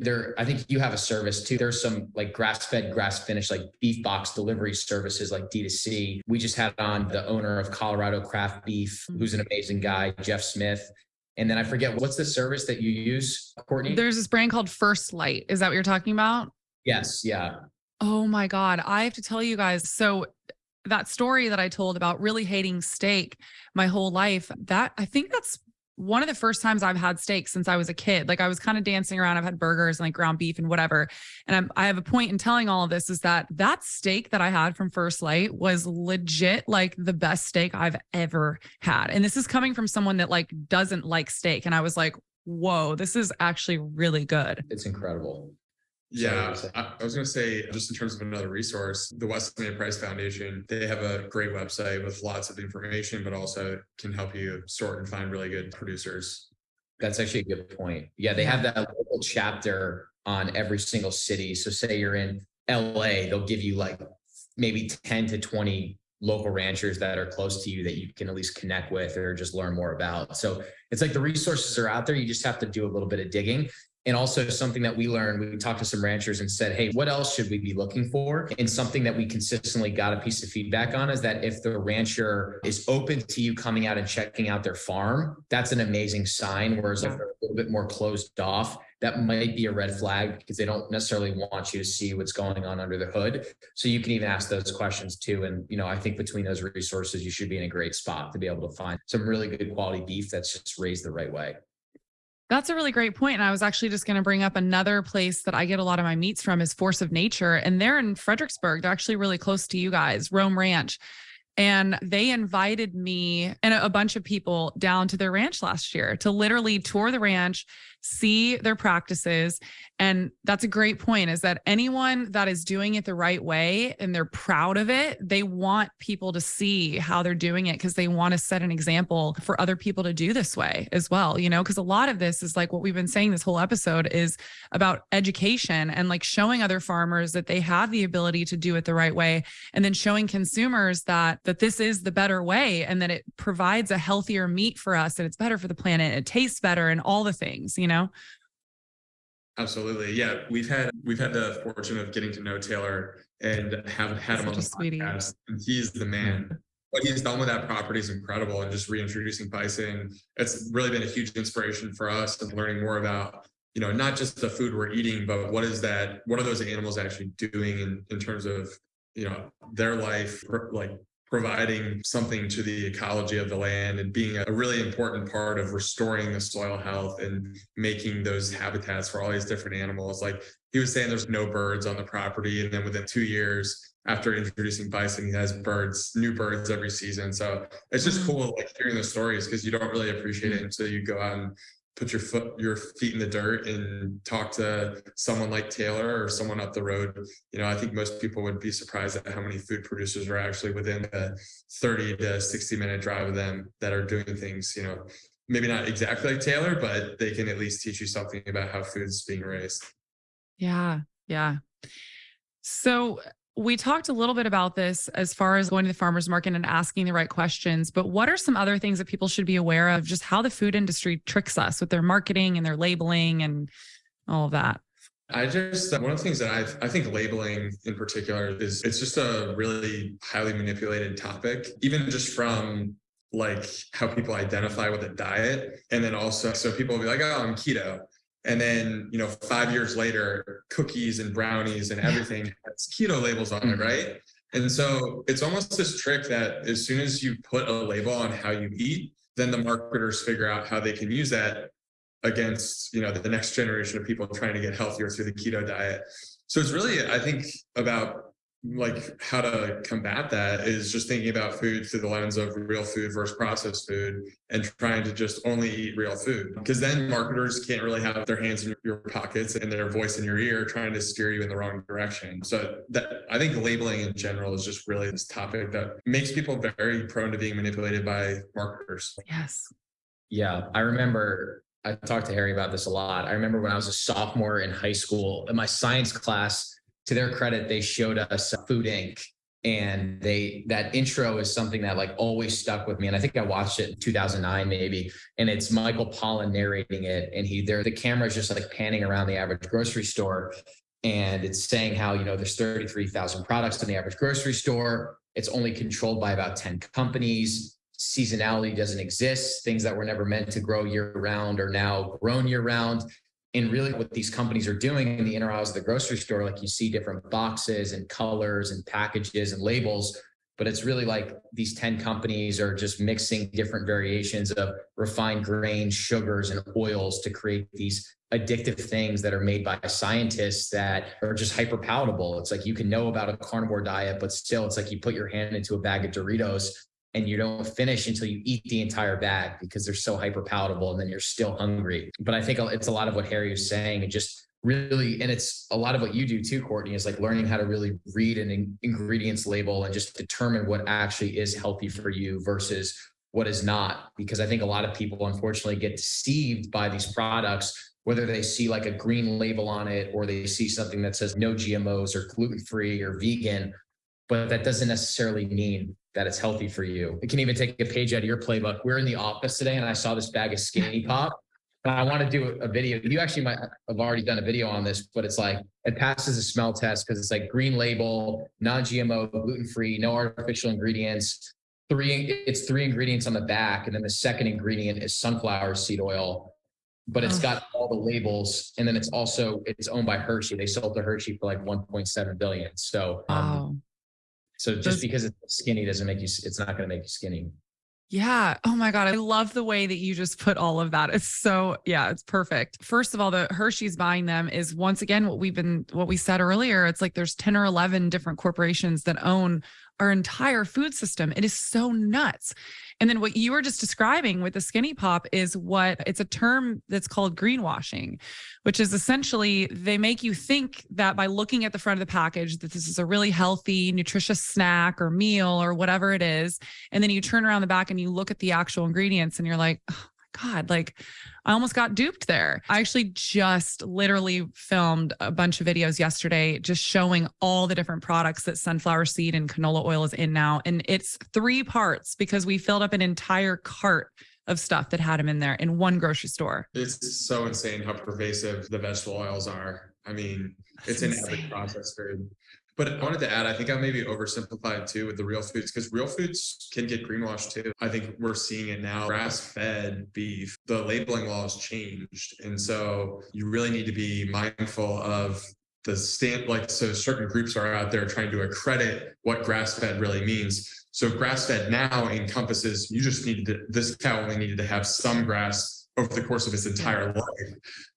have a service too. There's some like grass-fed, grass-finished, like beef box delivery services like D2C. We just had on the owner of Colorado Craft Beef, who's an amazing guy, Jeff Smith. And then I forget, what's the service that you use, Courtney? There's this brand called First Light. Is that what you're talking about? Yes. Yeah. Oh my God. I have to tell you guys. So that story that I told about really hating steak my whole life, I think that's one of the first times I've had steak since I was a kid. Like I was kind of dancing around. I've had burgers and like ground beef and whatever. And I have a point in telling all of this is that steak that I had from First Light was legit like the best steak I've ever had. And this is coming from someone that like doesn't like steak. And I was like, whoa, this is actually really good. It's incredible. Yeah, I was going to say, just in terms of another resource, the Weston A. Price Foundation, they have a great website with lots of information, but also can help you sort and find really good producers. That's actually a good point. Yeah, they have that local chapter on every single city. So say you're in LA, they'll give you like maybe 10 to 20 local ranchers that are close to you that you can at least connect with or just learn more about. So it's like the resources are out there. You just have to do a little bit of digging. And also something that we learned, we talked to some ranchers and said, hey, what else should we be looking for? And something that we consistently got a piece of feedback on is that if the rancher is open to you coming out and checking out their farm, that's an amazing sign. Whereas if they're a little bit more closed off, that might be a red flag because they don't necessarily want you to see what's going on under the hood. So you can even ask those questions too. And, you know, I think between those resources, you should be in a great spot to be able to find some really good quality beef that's just raised the right way. That's a really great point. And I was actually just going to bring up another place that I get a lot of my meats from is Force of Nature. And they're in Fredericksburg. They're actually really close to you guys, Rome Ranch. And they invited me and a bunch of people down to their ranch last year to literally tour the ranch, see their practices. And that's a great point, is that anyone that is doing it the right way and they're proud of it, they want people to see how they're doing it because they want to set an example for other people to do this way as well, you know, because a lot of this is like what we've been saying this whole episode is about education and like showing other farmers that they have the ability to do it the right way, and then showing consumers that this is the better way and that it provides a healthier meat for us and it's better for the planet, it tastes better and all the things, you know? Absolutely. Yeah. We've had the fortune of getting to know Taylor and have had him on the podcast. And he's the man. What he's done with that property is incredible, and just reintroducing bison. It's really been a huge inspiration for us and learning more about, you know, not just the food we're eating, but what are those animals actually doing in terms of, you know, their life, like providing something to the ecology of the land and being a really important part of restoring the soil health and making those habitats for all these different animals. Like he was saying, there's no birds on the property. And then within 2 years after introducing bison, he has new birds every season. So it's just cool, like, hearing those stories, because you don't really appreciate it until you go out and put your feet in the dirt and talk to someone like Taylor or someone up the road. You know, I think most people would be surprised at how many food producers are actually within a 30 to 60 minute drive of them that are doing things, you know, maybe not exactly like Taylor, but they can at least teach you something about how food's being raised. Yeah. Yeah. So we talked a little bit about this as far as going to the farmer's market and asking the right questions, but what are some other things that people should be aware of, just how the food industry tricks us with their marketing and their labeling and all of that? One of the things that I think labeling in particular is, it's just a really highly manipulated topic, even just from like how people identify with a diet. And then also, so people will be like, oh, I'm keto. And then, you know, 5 years later, cookies and brownies and everything has keto labels on it, right? And so it's almost this trick that as soon as you put a label on how you eat, then the marketers figure out how they can use that against, you know, the next generation of people trying to get healthier through the keto diet. So it's really, I think, about like how to combat that is just thinking about food through the lens of real food versus processed food and trying to just only eat real food, because then marketers can't really have their hands in your pockets and their voice in your ear trying to steer you in the wrong direction. So that, I think labeling in general is just really this topic that makes people very prone to being manipulated by marketers. Yes. Yeah. I talked to Harry about this a lot. I remember when I was a sophomore in high school in my science class, to their credit, they showed us Food Inc. And that intro is something that like always stuck with me. And I think I watched it in 2009, maybe. And it's Michael Pollan narrating it. And the camera's just like panning around the average grocery store. And it's saying how, you know, there's 33,000 products in the average grocery store. It's only controlled by about 10 companies. Seasonality doesn't exist. Things that were never meant to grow year round are now grown year round. And really what these companies are doing in the inner aisles of the grocery store, like you see different boxes and colors and packages and labels, but it's really like these 10 companies are just mixing different variations of refined grains, sugars, and oils to create these addictive things that are made by scientists that are just hyper palatable. It's like you can know about a carnivore diet, but still it's like you put your hand into a bag of Doritos and you don't finish until you eat the entire bag because they're so hyper palatable, and then you're still hungry. But I think it's a lot of what Harry was saying, and just really, and it's a lot of what you do too, Courtney, is like learning how to really read an ingredients label and just determine what actually is healthy for you versus what is not. Because I think a lot of people unfortunately get deceived by these products, whether they see like a green label on it, or they see something that says no GMOs or gluten-free or vegan, but that doesn't necessarily mean that it's healthy for you. It can even take a page out of your playbook. We're in the office today and I saw this bag of Skinny Pop, and I want to do a video. You actually might have already done a video on this, but it's like, it passes a smell test because it's like green label, non-GMO, gluten-free, no artificial ingredients. It's three ingredients on the back. And then the second ingredient is sunflower seed oil. but it's got all the labels. And then it's also, it's owned by Hershey. They sold to Hershey for like $1.7 billion. So, so just because it's skinny doesn't make you, it's not going to make you skinny. Yeah. Oh my God. I love the way that you just put all of that. It's so, yeah, it's perfect. First of all, the Hershey's buying them is once again, what we said earlier, it's like there's 10 or 11 different corporations that own our entire food system. It is so nuts. And then what you were just describing with the Skinny Pop is what it's a term that's called greenwashing, which is essentially they make you think that by looking at the front of the package, that this is a really healthy, nutritious snack or meal or whatever it is. And then you turn around the back and you look at the actual ingredients and you're like, oh my God, like I almost got duped there. I actually just literally filmed a bunch of videos yesterday, just showing all the different products that sunflower seed and canola oil is in now. And it's 3 parts because we filled up an entire cart of stuff that had them in there in one grocery store. It's so insane how pervasive the vegetable oils are. I mean, it's in every processed food. But I wanted to add, I think I maybe oversimplified too with the real foods, because real foods can get greenwashed too. I think we're seeing it now. Grass-fed beef, the labeling law has changed. And so you really need to be mindful of the stamp. Like, so certain groups are out there trying to accredit what grass-fed really means. So grass-fed now encompasses, you just needed to, this cow only needed to have some grass over the course of its entire life,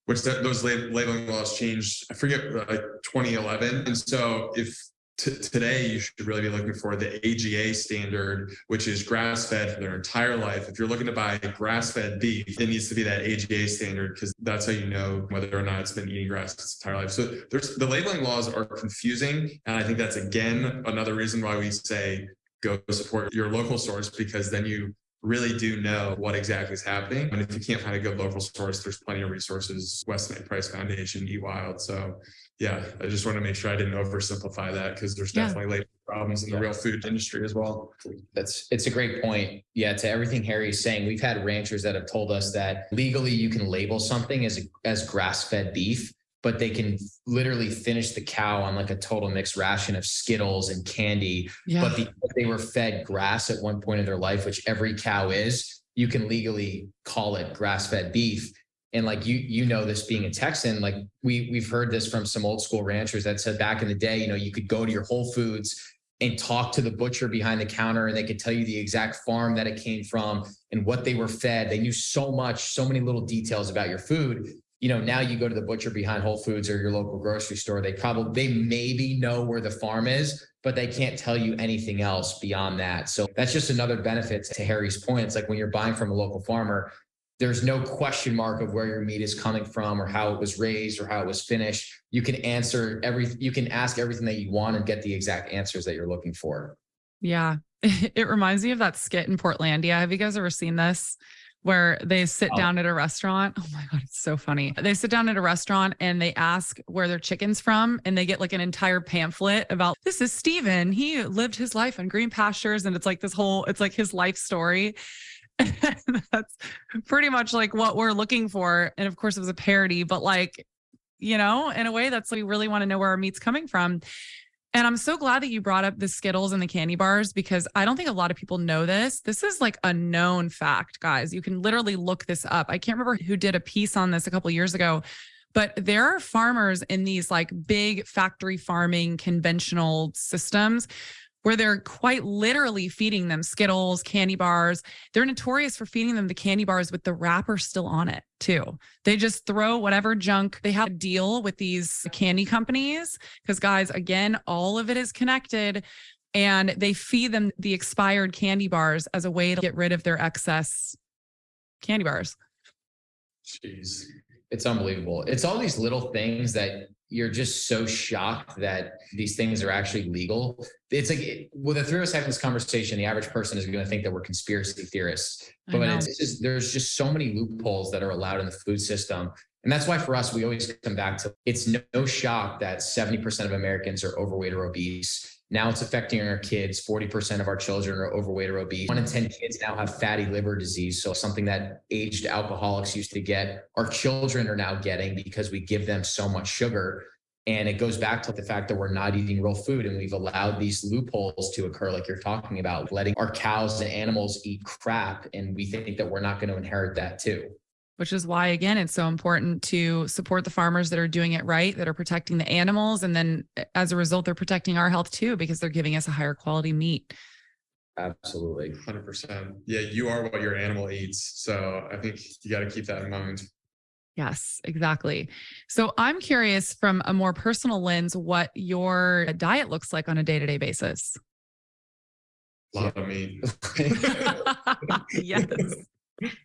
which those labeling laws changed, I forget, like 2011. And so if today you should really be looking for the AGA standard, which is grass-fed for their entire life. If you're looking to buy grass-fed beef, it needs to be that AGA standard, because that's how you know whether or not it's been eating grass its entire life. So there's, the labeling laws are confusing. And I think that's, again, another reason why we say go support your local source, because then you really do know what exactly is happening. And if you can't find a good local source, there's plenty of resources, Weston A. Price Foundation, Eat Wild. So yeah, I just want to make sure I didn't oversimplify that, because there's definitely labor problems in the real food industry as well. It's a great point. Yeah, to everything Harry is saying, we've had ranchers that have told us that legally you can label something as grass-fed beef, but they can literally finish the cow on like a total mixed ration of Skittles and candy. Yeah. But because they were fed grass at one point in their life, which every cow is, you can legally call it grass-fed beef. And like, you know, this being a Texan, like we've heard this from some old school ranchers that said back in the day, you know, you could go to your Whole Foods and talk to the butcher behind the counter and they could tell you the exact farm that it came from and what they were fed. They knew so much, so many little details about your food. You know, now you go to the butcher behind Whole Foods or your local grocery store, they maybe know where the farm is, but they can't tell you anything else beyond that. So that's just another benefit to Harry's point. It's like when you're buying from a local farmer, there's no question mark of where your meat is coming from or how it was raised or how it was finished. You can answer you can ask everything that you want and get the exact answers that you're looking for. Yeah. It reminds me of that skit in Portlandia. Have you guys ever seen this? Where they sit down at a restaurant. Oh my God, it's so funny. They sit down at a restaurant and they ask where their chicken's from, and they get like an entire pamphlet about, this is Steven. He lived his life on green pastures. And it's like this whole, it's like his life story. And that's pretty much like what we're looking for. And of course it was a parody, but like, you know, in a way that's, we really want to know where our meat's coming from. And I'm so glad that you brought up the Skittles and the candy bars, because I don't think a lot of people know this. This is like a known fact, guys. You can literally look this up. I can't remember who did a piece on this a couple of years ago, but there are farmers in these like big factory farming conventional systems where they're quite literally feeding them Skittles, candy bars. They're notorious for feeding them the candy bars with the wrapper still on it too. They just throw whatever junk. They have a deal with these candy companies because, guys, again, all of it is connected, and they feed them the expired candy bars as a way to get rid of their excess candy bars. Jeez. It's unbelievable. It's all these little things that you're just so shocked that these things are actually legal. It's like, well, the three of us having this conversation, the average person is going to think that we're conspiracy theorists, but it's just, there's just so many loopholes that are allowed in the food system. And that's why for us, we always come back to, it's no shock that 70% of Americans are overweight or obese. Now it's affecting our kids. 40% of our children are overweight or obese. 1 in 10 kids now have fatty liver disease. So something that aged alcoholics used to get, our children are now getting because we give them so much sugar. And it goes back to the fact that we're not eating real food. And we've allowed these loopholes to occur, like you're talking about, letting our cows and animals eat crap. And we think that we're not going to inherit that too. which is why, again, it's so important to support the farmers that are doing it right, that are protecting the animals. And then as a result, they're protecting our health too, because they're giving us a higher quality meat. Absolutely. 100%. Yeah. You are what your animal eats. So I think you got to keep that in mind. Yes, exactly. So I'm curious, from a more personal lens, what your diet looks like on a day-to-day basis. A lot of meat. Yes.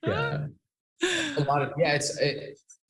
Yeah. A lot of,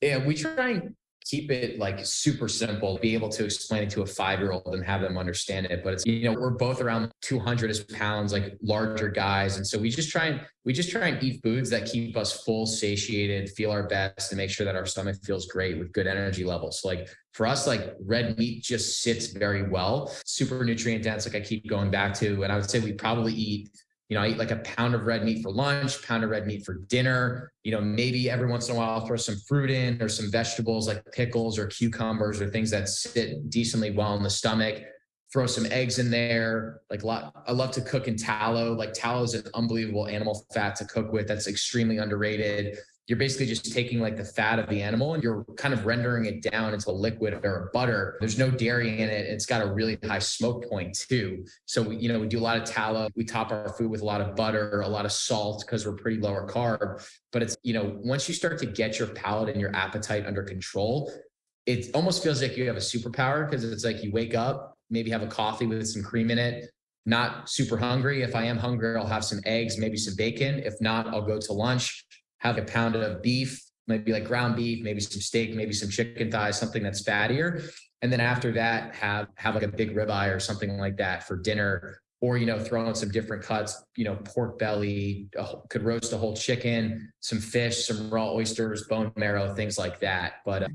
yeah, we try and keep it like super simple, be able to explain it to a 5-year-old and have them understand it. But it's, we're both around 200 pounds, like larger guys. And so we just try and eat foods that keep us full, satiated, feel our best, and make sure that our stomach feels great with good energy levels. So like for us, like red meat just sits very well, super nutrient dense. Like I keep going back to, and I would say we probably eat, I eat like a pound of red meat for lunch, pound of red meat for dinner, maybe every once in a while I'll throw some fruit in or some vegetables like pickles or cucumbers or things that sit decently well in the stomach, throw some eggs in there. I love to cook in tallow. Like tallow is an unbelievable animal fat to cook with. That's extremely underrated. You're basically just taking like the fat of the animal and you're kind of rendering it down into a liquid or a butter. There's no dairy in it. It's got a really high smoke point too. So we do a lot of tallow. We top our food with a lot of butter, a lot of salt, because we're pretty lower carb. But it's, once you start to get your palate and your appetite under control, it almost feels like you have a superpower, because it's like you wake up, maybe have a coffee with some cream in it. Not super hungry. If I am hungry, I'll have some eggs, maybe some bacon. If not, I'll go to lunch, have a pound of beef, maybe like ground beef, maybe some steak, maybe some chicken thighs, something that's fattier. And then after that, have like a big ribeye or something like that for dinner, or, throw in some different cuts, pork belly, could roast a whole chicken, some fish, some raw oysters, bone marrow, things like that. But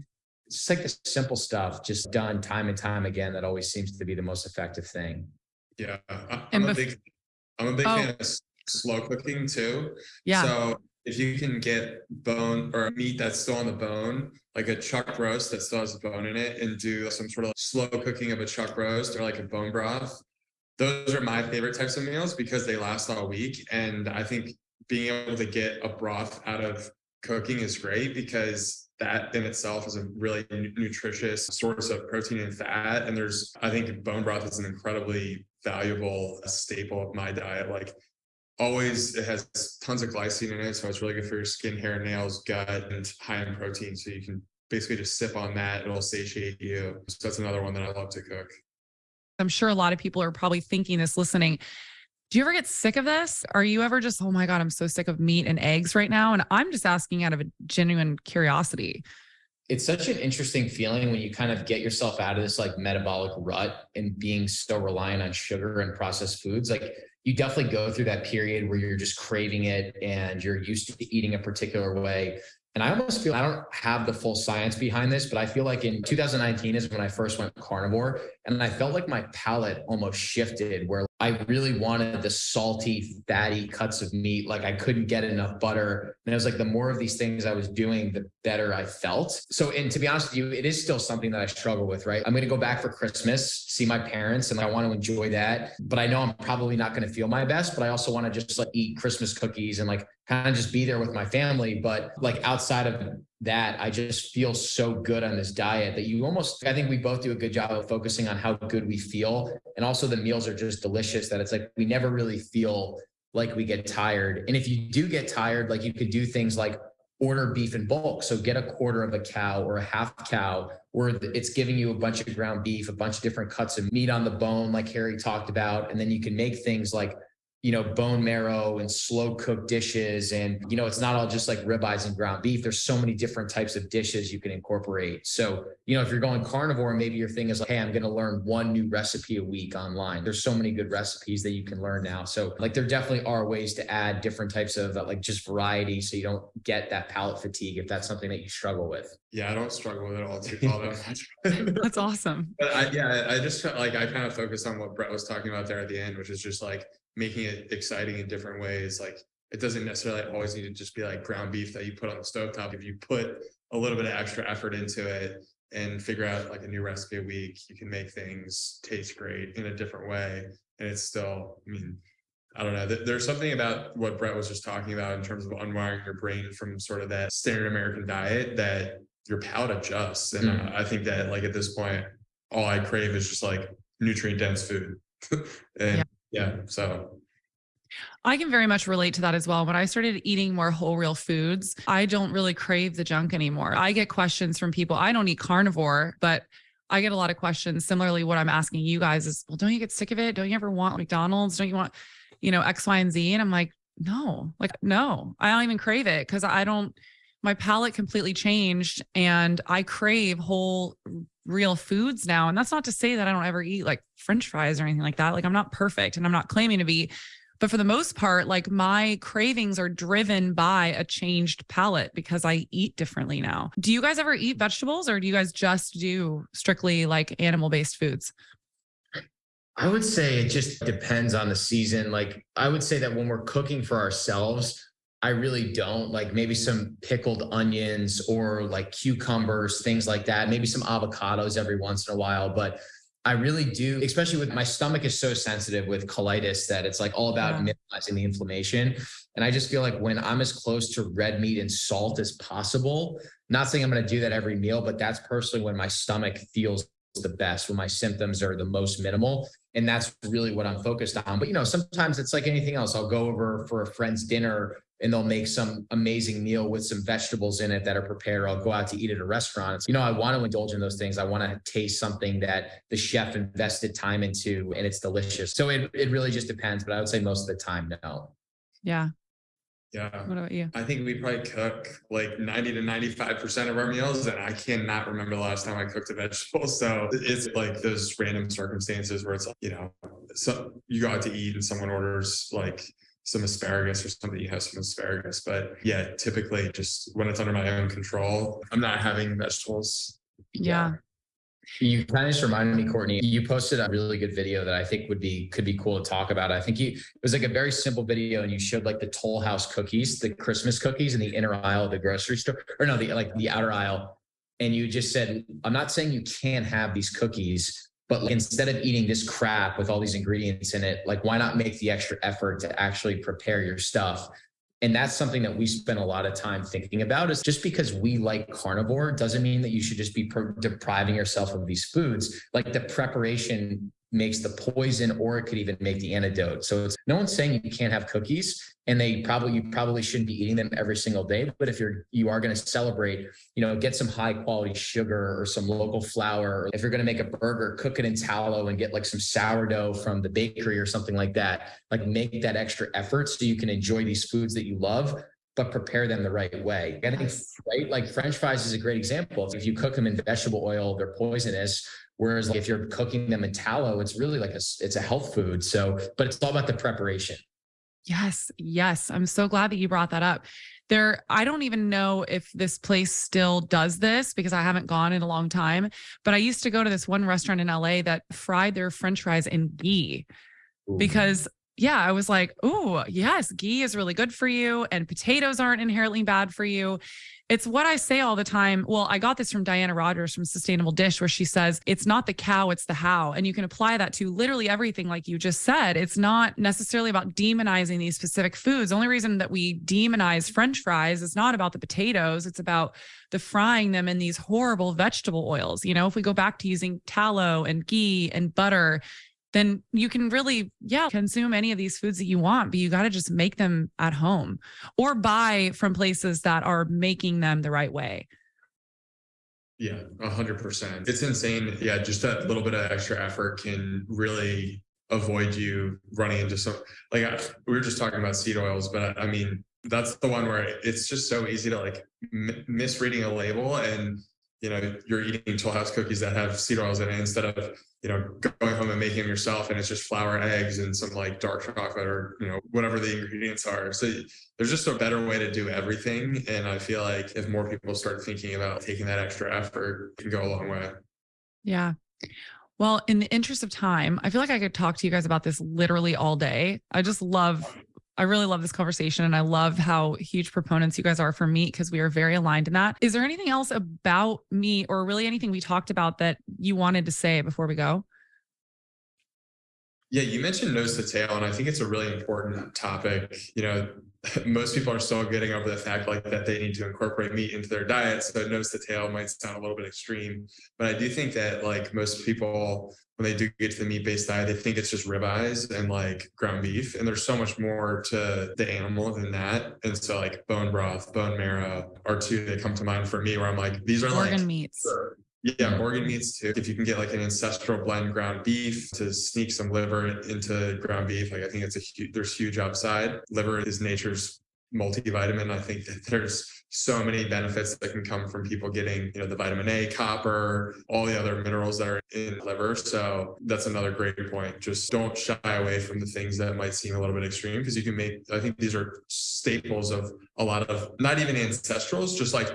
it's just like the simple stuff just done time and time again. That always seems to be the most effective thing. Yeah. I'm a big fan of slow cooking too. Yeah. So if you can get bone or meat that's still on the bone, like a chuck roast that still has a bone in it, and do some sort of slow cooking of a chuck roast or like a bone broth. Those are my favorite types of meals because they last all week. And I think being able to get a broth out of cooking is great, because that in itself is a really nutritious source of protein and fat. And I think bone broth is an incredibly valuable staple of my diet. It has tons of glycine in it, so it's really good for your skin, hair, nails, gut, and high in protein. So you can basically just sip on that. It'll satiate you. So that's another one that I love to cook. I'm sure a lot of people are probably thinking this, listening. Do you ever get sick of this? Are you ever just, oh my God, I'm so sick of meat and eggs right now? And I'm just asking out of a genuine curiosity. It's such an interesting feeling when you kind of get yourself out of this like metabolic rut and being so reliant on sugar and processed foods. You definitely go through that period where you're just craving it and you're used to eating a particular way. And I almost feel, I don't have the full science behind this, but I feel like in 2019 is when I first went carnivore, and I felt like my palate almost shifted, where I really wanted the salty, fatty cuts of meat. Like I couldn't get enough butter. And I was like, the more of these things I was doing, the better I felt. So, and to be honest with you, it is still something that I struggle with, right? I'm going to go back for Christmas, see my parents, and I want to enjoy that, but I know I'm probably not going to feel my best, but I also want to just eat Christmas cookies and kind of just be there with my family. But outside of that, I just feel so good on this diet that I think we both do a good job of focusing on how good we feel. And also the meals are just delicious, that it's like, we never really feel like we get tired. And if you do get tired, you could do things like order beef in bulk. So get a quarter of a cow or a half cow, where it's giving you a bunch of ground beef, a bunch of different cuts of meat on the bone, like Harry talked about. And then you can make things like bone marrow and slow cooked dishes. And, it's not all just ribeyes and ground beef. There's so many different types of dishes you can incorporate. So, if you're going carnivore, maybe your thing is hey, I'm going to learn one new recipe a week online. There's so many good recipes that you can learn now. So there definitely are ways to add different types of just variety, so you don't get that palate fatigue if that's something that you struggle with. Yeah, I don't struggle with it all that much. That's awesome. But I kind of focus on what Brett was talking about there at the end, which is just making it exciting in different ways. It doesn't necessarily always need to just be ground beef that you put on the stovetop. If you put a little bit of extra effort into it and figure out a new recipe a week, you can make things taste great in a different way. And it's still, I don't know. There's something about what Brett was just talking about in terms of unwiring your brain from sort of that standard American diet that your palate adjusts. And I think that like at this point, all I crave is just like nutrient dense food. And so I can very much relate to that as well. When I started eating more whole real foods, I don't really crave the junk anymore. I get questions from people. I don't eat carnivore, but I get a lot of questions. Similarly, what I'm asking you guys is, well, don't you get sick of it? Don't you ever want McDonald's? Don't you want, you know, X, Y, and Z? And I'm like, no, I don't even crave it because I don't, my palate completely changed and I crave whole real foods now. And that's not to say that I don't ever eat like French fries or anything like that. Like I'm not perfect and I'm not claiming to be, but for the most part, like my cravings are driven by a changed palate because I eat differently now. Do you guys ever eat vegetables or do you guys just do strictly like animal-based foods? I would say it just depends on the season. Like I would say that when we're cooking for ourselves, I really don't, like maybe some pickled onions or like cucumbers, things like that. Maybe some avocados every once in a while, but I really do, especially with my stomach is so sensitive with colitis that it's like all about minimizing the inflammation. And I just feel like when I'm as close to red meat and salt as possible, not saying I'm going to do that every meal, but that's personally when my stomach feels the best, when my symptoms are the most minimal. And that's really what I'm focused on. But, you know, sometimes it's like anything else. I'll go over for a friend's dinner and they'll make some amazing meal with some vegetables in it that are prepared. I'll go out to eat at a restaurant. You know, I want to indulge in those things. I want to taste something that the chef invested time into and it's delicious. So it really just depends, but I would say most of the time, no. Yeah. Yeah. What about you? I think we probably cook like 90 to 95% of our meals, and I cannot remember the last time I cooked a vegetable. So it's like those random circumstances where it's like, you know, so you go out to eat and someone orders like some asparagus or something, you have some asparagus. But yeah, typically just when it's under my own control, I'm not having vegetables. Yeah. You kind of just reminded me, Courtney, you posted a really good video that I think could be cool to talk about. I think it was like a very simple video and you showed like the Toll House cookies, the Christmas cookies in the inner aisle of the grocery store, or no, the outer aisle. And you just said, I'm not saying you can't have these cookies, but like, instead of eating this crap with all these ingredients in it, like why not make the extra effort to actually prepare your stuff? And that's something that we spend a lot of time thinking about is just because we like carnivore doesn't mean that you should just be depriving yourself of these foods. Like the preparation makes the poison, or it could even make the antidote. So it's no one's saying you can't have cookies and you probably shouldn't be eating them every single day. But if you are going to celebrate, you know, get some high quality sugar or some local flour. Or if you're going to make a burger, cook it in tallow and get like some sourdough from the bakery or something like that. Like make that extra effort so you can enjoy these foods that you love, but prepare them the right way. I think, right? Like French fries is a great example. If you cook them in vegetable oil, they're poisonous. Whereas like if you're cooking them in tallow, it's really like it's a health food. So, but it's all about the preparation. Yes. Yes. I'm so glad that you brought that up. I don't even know if this place still does this because I haven't gone in a long time, but I used to go to this one restaurant in LA that fried their French fries in ghee. Ooh. Because I was like, oh yes, ghee is really good for you. And potatoes aren't inherently bad for you. It's what I say all the time. Well, I got this from Diana Rogers from Sustainable Dish, where she says, it's not the cow, it's the how. And you can apply that to literally everything. Like you just said, it's not necessarily about demonizing these specific foods. The only reason that we demonize French fries is not about the potatoes. It's about the frying them in these horrible vegetable oils. You know, if we go back to using tallow and ghee and butter, then you can really, consume any of these foods that you want, but you got to just make them at home or buy from places that are making them the right way. Yeah, 100%. It's insane. Yeah, just that little bit of extra effort can really avoid you running into some, like we were just talking about seed oils, but I mean, that's the one where it's just so easy to like misreading a label and you know, you're eating Toll House cookies that have seed oils in it instead of, you know, going home and making them yourself. And it's just flour, eggs, and some like dark chocolate or, you know, whatever the ingredients are. So there's just a better way to do everything. And I feel like if more people start thinking about taking that extra effort, it can go a long way. Yeah. Well, in the interest of time, I feel like I could talk to you guys about this literally all day. I really love this conversation and I love how huge proponents you guys are for meat because we are very aligned in that. Is there anything else about meat or really anything we talked about that you wanted to say before we go? Yeah, you mentioned nose to tail, and I think it's a really important topic. You know, most people are still getting over the fact like that they need to incorporate meat into their diet. So nose to tail might sound a little bit extreme, but I do think that like most people, when they do get to the meat-based diet, they think it's just ribeyes and like ground beef. And there's so much more to the animal than that. And so like bone broth, bone marrow are two that come to mind for me, where I'm like, these are organ like meats. Yeah, organ meats too. If you can get like an ancestral blend ground beef to sneak some liver into ground beef, like I think it's there's huge upside. Liver is nature's multivitamin. I think that there's so many benefits that can come from people getting, you know, the vitamin A, copper, all the other minerals that are in liver. So that's another great point. Just don't shy away from the things that might seem a little bit extreme, because you can make, I think these are staples of a lot of, not even ancestrals, just like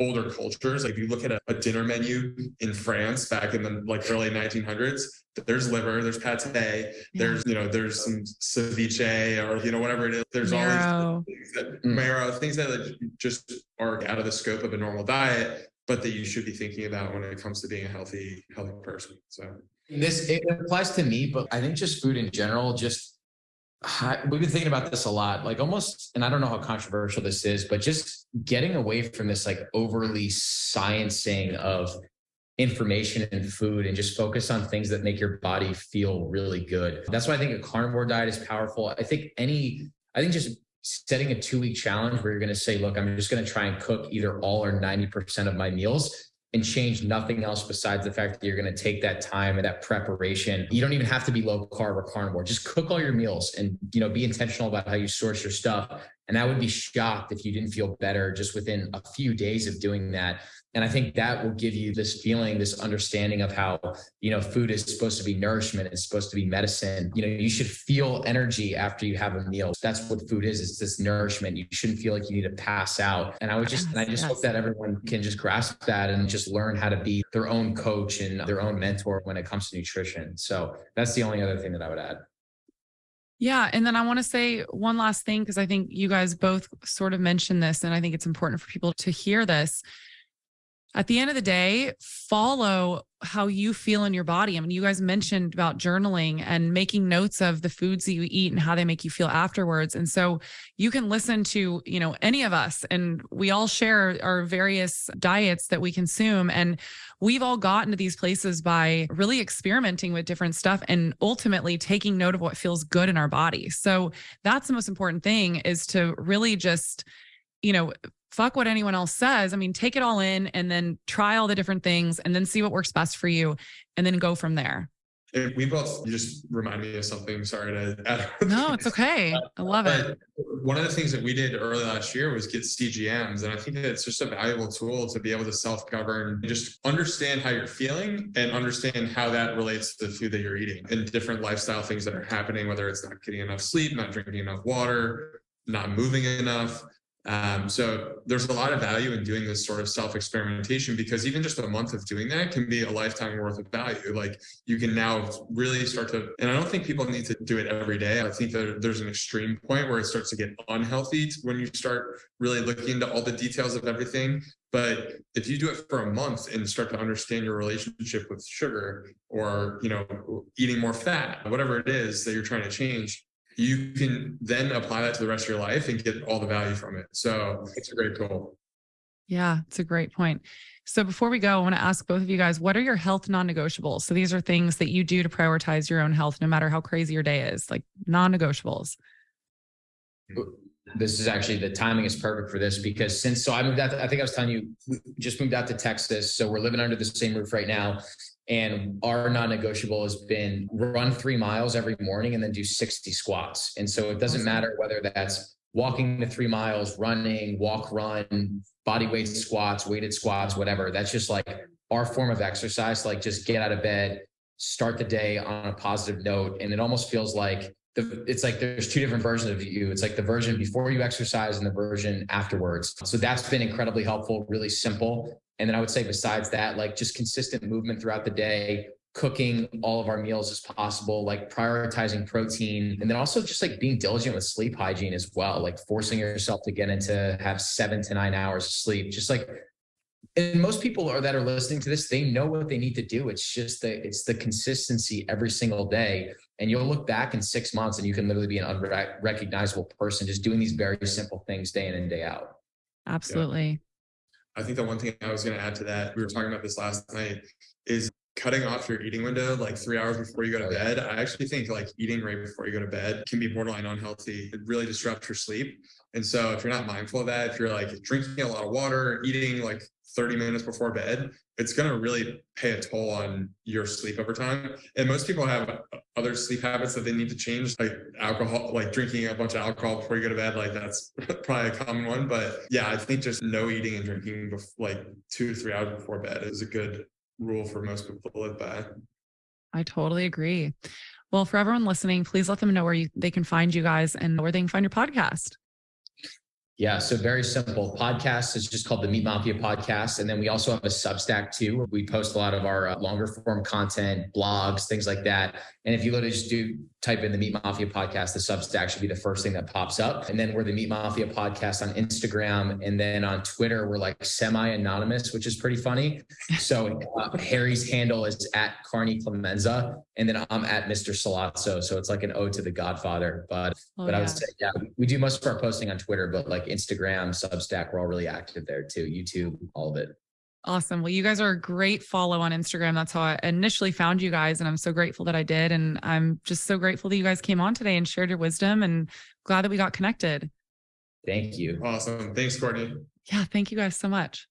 older cultures. Like if you look at a dinner menu in France back in the like early 1900s, there's liver, there's pate, there's, you know, there's some ceviche or, you know, whatever it is. There's all these things that, marrow, things that just are out of the scope of a normal diet, but that you should be thinking about when it comes to being a healthy person. So this, it applies to meat, but I think just food in general, just we've been thinking about this a lot, like almost, and I don't know how controversial this is, but just getting away from this like overly sciencing of information and food and just focus on things that make your body feel really good. That's why I think a carnivore diet is powerful. I think just setting a 2-week challenge where you're going to say, look, I'm just going to try and cook either all or 90% of my meals and change nothing else besides the fact that you're going to take that time and that preparation. You don't even have to be low carb or carnivore. Just cook all your meals and, you know, be intentional about how you source your stuff. And I would be shocked if you didn't feel better just within a few days of doing that. And I think that will give you this feeling, this understanding of how, you know, food is supposed to be nourishment. It's supposed to be medicine. You know, you should feel energy after you have a meal. That's what food is. It's this nourishment. You shouldn't feel like you need to pass out. And I hope that everyone can just grasp that and just learn how to be their own coach and their own mentor when it comes to nutrition. So that's the only other thing that I would add. Yeah. And then I want to say one last thing, because I think you guys both sort of mentioned this, and I think it's important for people to hear this. At the end of the day, follow how you feel in your body. I mean, you guys mentioned about journaling and making notes of the foods that you eat and how they make you feel afterwards. And so you can listen to, you know, any of us, and we all share our various diets that we consume. And we've all gotten to these places by really experimenting with different stuff and ultimately taking note of what feels good in our body. So that's the most important thing, is to really just, you know, fuck what anyone else says. I mean, take it all in and then try all the different things and then see what works best for you and then go from there. You just remind me of something. Sorry to add. No, it's okay. I love it. One of the things that we did early last year was get CGMs. And I think that it's just a valuable tool to be able to self-govern, just understand how you're feeling and understand how that relates to the food that you're eating and different lifestyle things that are happening, whether it's not getting enough sleep, not drinking enough water, not moving enough. So there's a lot of value in doing this sort of self-experimentation, because even just a month of doing that can be a lifetime worth of value. Like you can now really start to, and I don't think people need to do it every day. I think that there's an extreme point where it starts to get unhealthy when you start really looking into all the details of everything. But if you do it for a month and start to understand your relationship with sugar or, you know, eating more fat, whatever it is that you're trying to change, you can then apply that to the rest of your life and get all the value from it. So it's a great goal. Yeah, it's a great point. So before we go, I want to ask both of you guys, what are your health non-negotiables? So these are things that you do to prioritize your own health, no matter how crazy your day is, like non-negotiables. This is actually, the timing is perfect for this, because I moved out, I think I was telling you, we just moved out to Texas. So we're living under the same roof right now. And our non-negotiable has been run 3 miles every morning and then do 60 squats. And so it doesn't matter whether that's walking the 3 miles, running, walk, run, body weight squats, weighted squats, whatever. That's just like our form of exercise. Like just get out of bed, start the day on a positive note. And it almost feels like it's like there's two different versions of you. It's like the version before you exercise and the version afterwards. So that's been incredibly helpful, really simple. And then I would say besides that, like just consistent movement throughout the day, cooking all of our meals as possible, like prioritizing protein. And then also just like being diligent with sleep hygiene as well, like forcing yourself to have 7 to 9 hours of sleep. Just like And most people that are listening to this, they know what they need to do. It's just the consistency every single day. And you'll look back in 6 months and you can literally be an unrecognizable person just doing these very simple things day in and day out. Absolutely. Yeah. I think the one thing I was going to add to that, we were talking about this last night, is cutting off your eating window like 3 hours before you go to bed. I actually think like eating right before you go to bed can be borderline unhealthy. It really disrupts your sleep. And so if you're not mindful of that, if you're like drinking a lot of water, eating like 30 minutes before bed, it's going to really pay a toll on your sleep over time. And most people have other sleep habits that they need to change, like alcohol, like drinking a bunch of alcohol before you go to bed. Like that's probably a common one, but yeah, I think just no eating and drinking like 2 to 3 hours before bed is a good rule for most people to live by. I totally agree. Well, for everyone listening, please let them know where they can find you guys and where they can find your podcast. Yeah, so very simple. Podcast is just called the Meat Mafia Podcast. And then we also have a Substack too. We post a lot of our longer form content, blogs, things like that. And if you literally just type in the Meat Mafia Podcast, the Substack should be the first thing that pops up. And then we're the Meat Mafia Podcast on Instagram. And then on Twitter, we're like semi-anonymous, which is pretty funny. So Harry's handle is @CarneyClemenza. And then I'm @Mr. Salazzo. So it's like an ode to the Godfather. But yeah. I would say, yeah, we do most of our posting on Twitter, but like Instagram, Substack, we're all really active there too. YouTube, all of it. Awesome. Well, you guys are a great follow on Instagram. That's how I initially found you guys. And I'm so grateful that I did. And I'm just so grateful that you guys came on today and shared your wisdom, and glad that we got connected. Thank you. Awesome. Thanks, Courtney. Yeah. Thank you guys so much.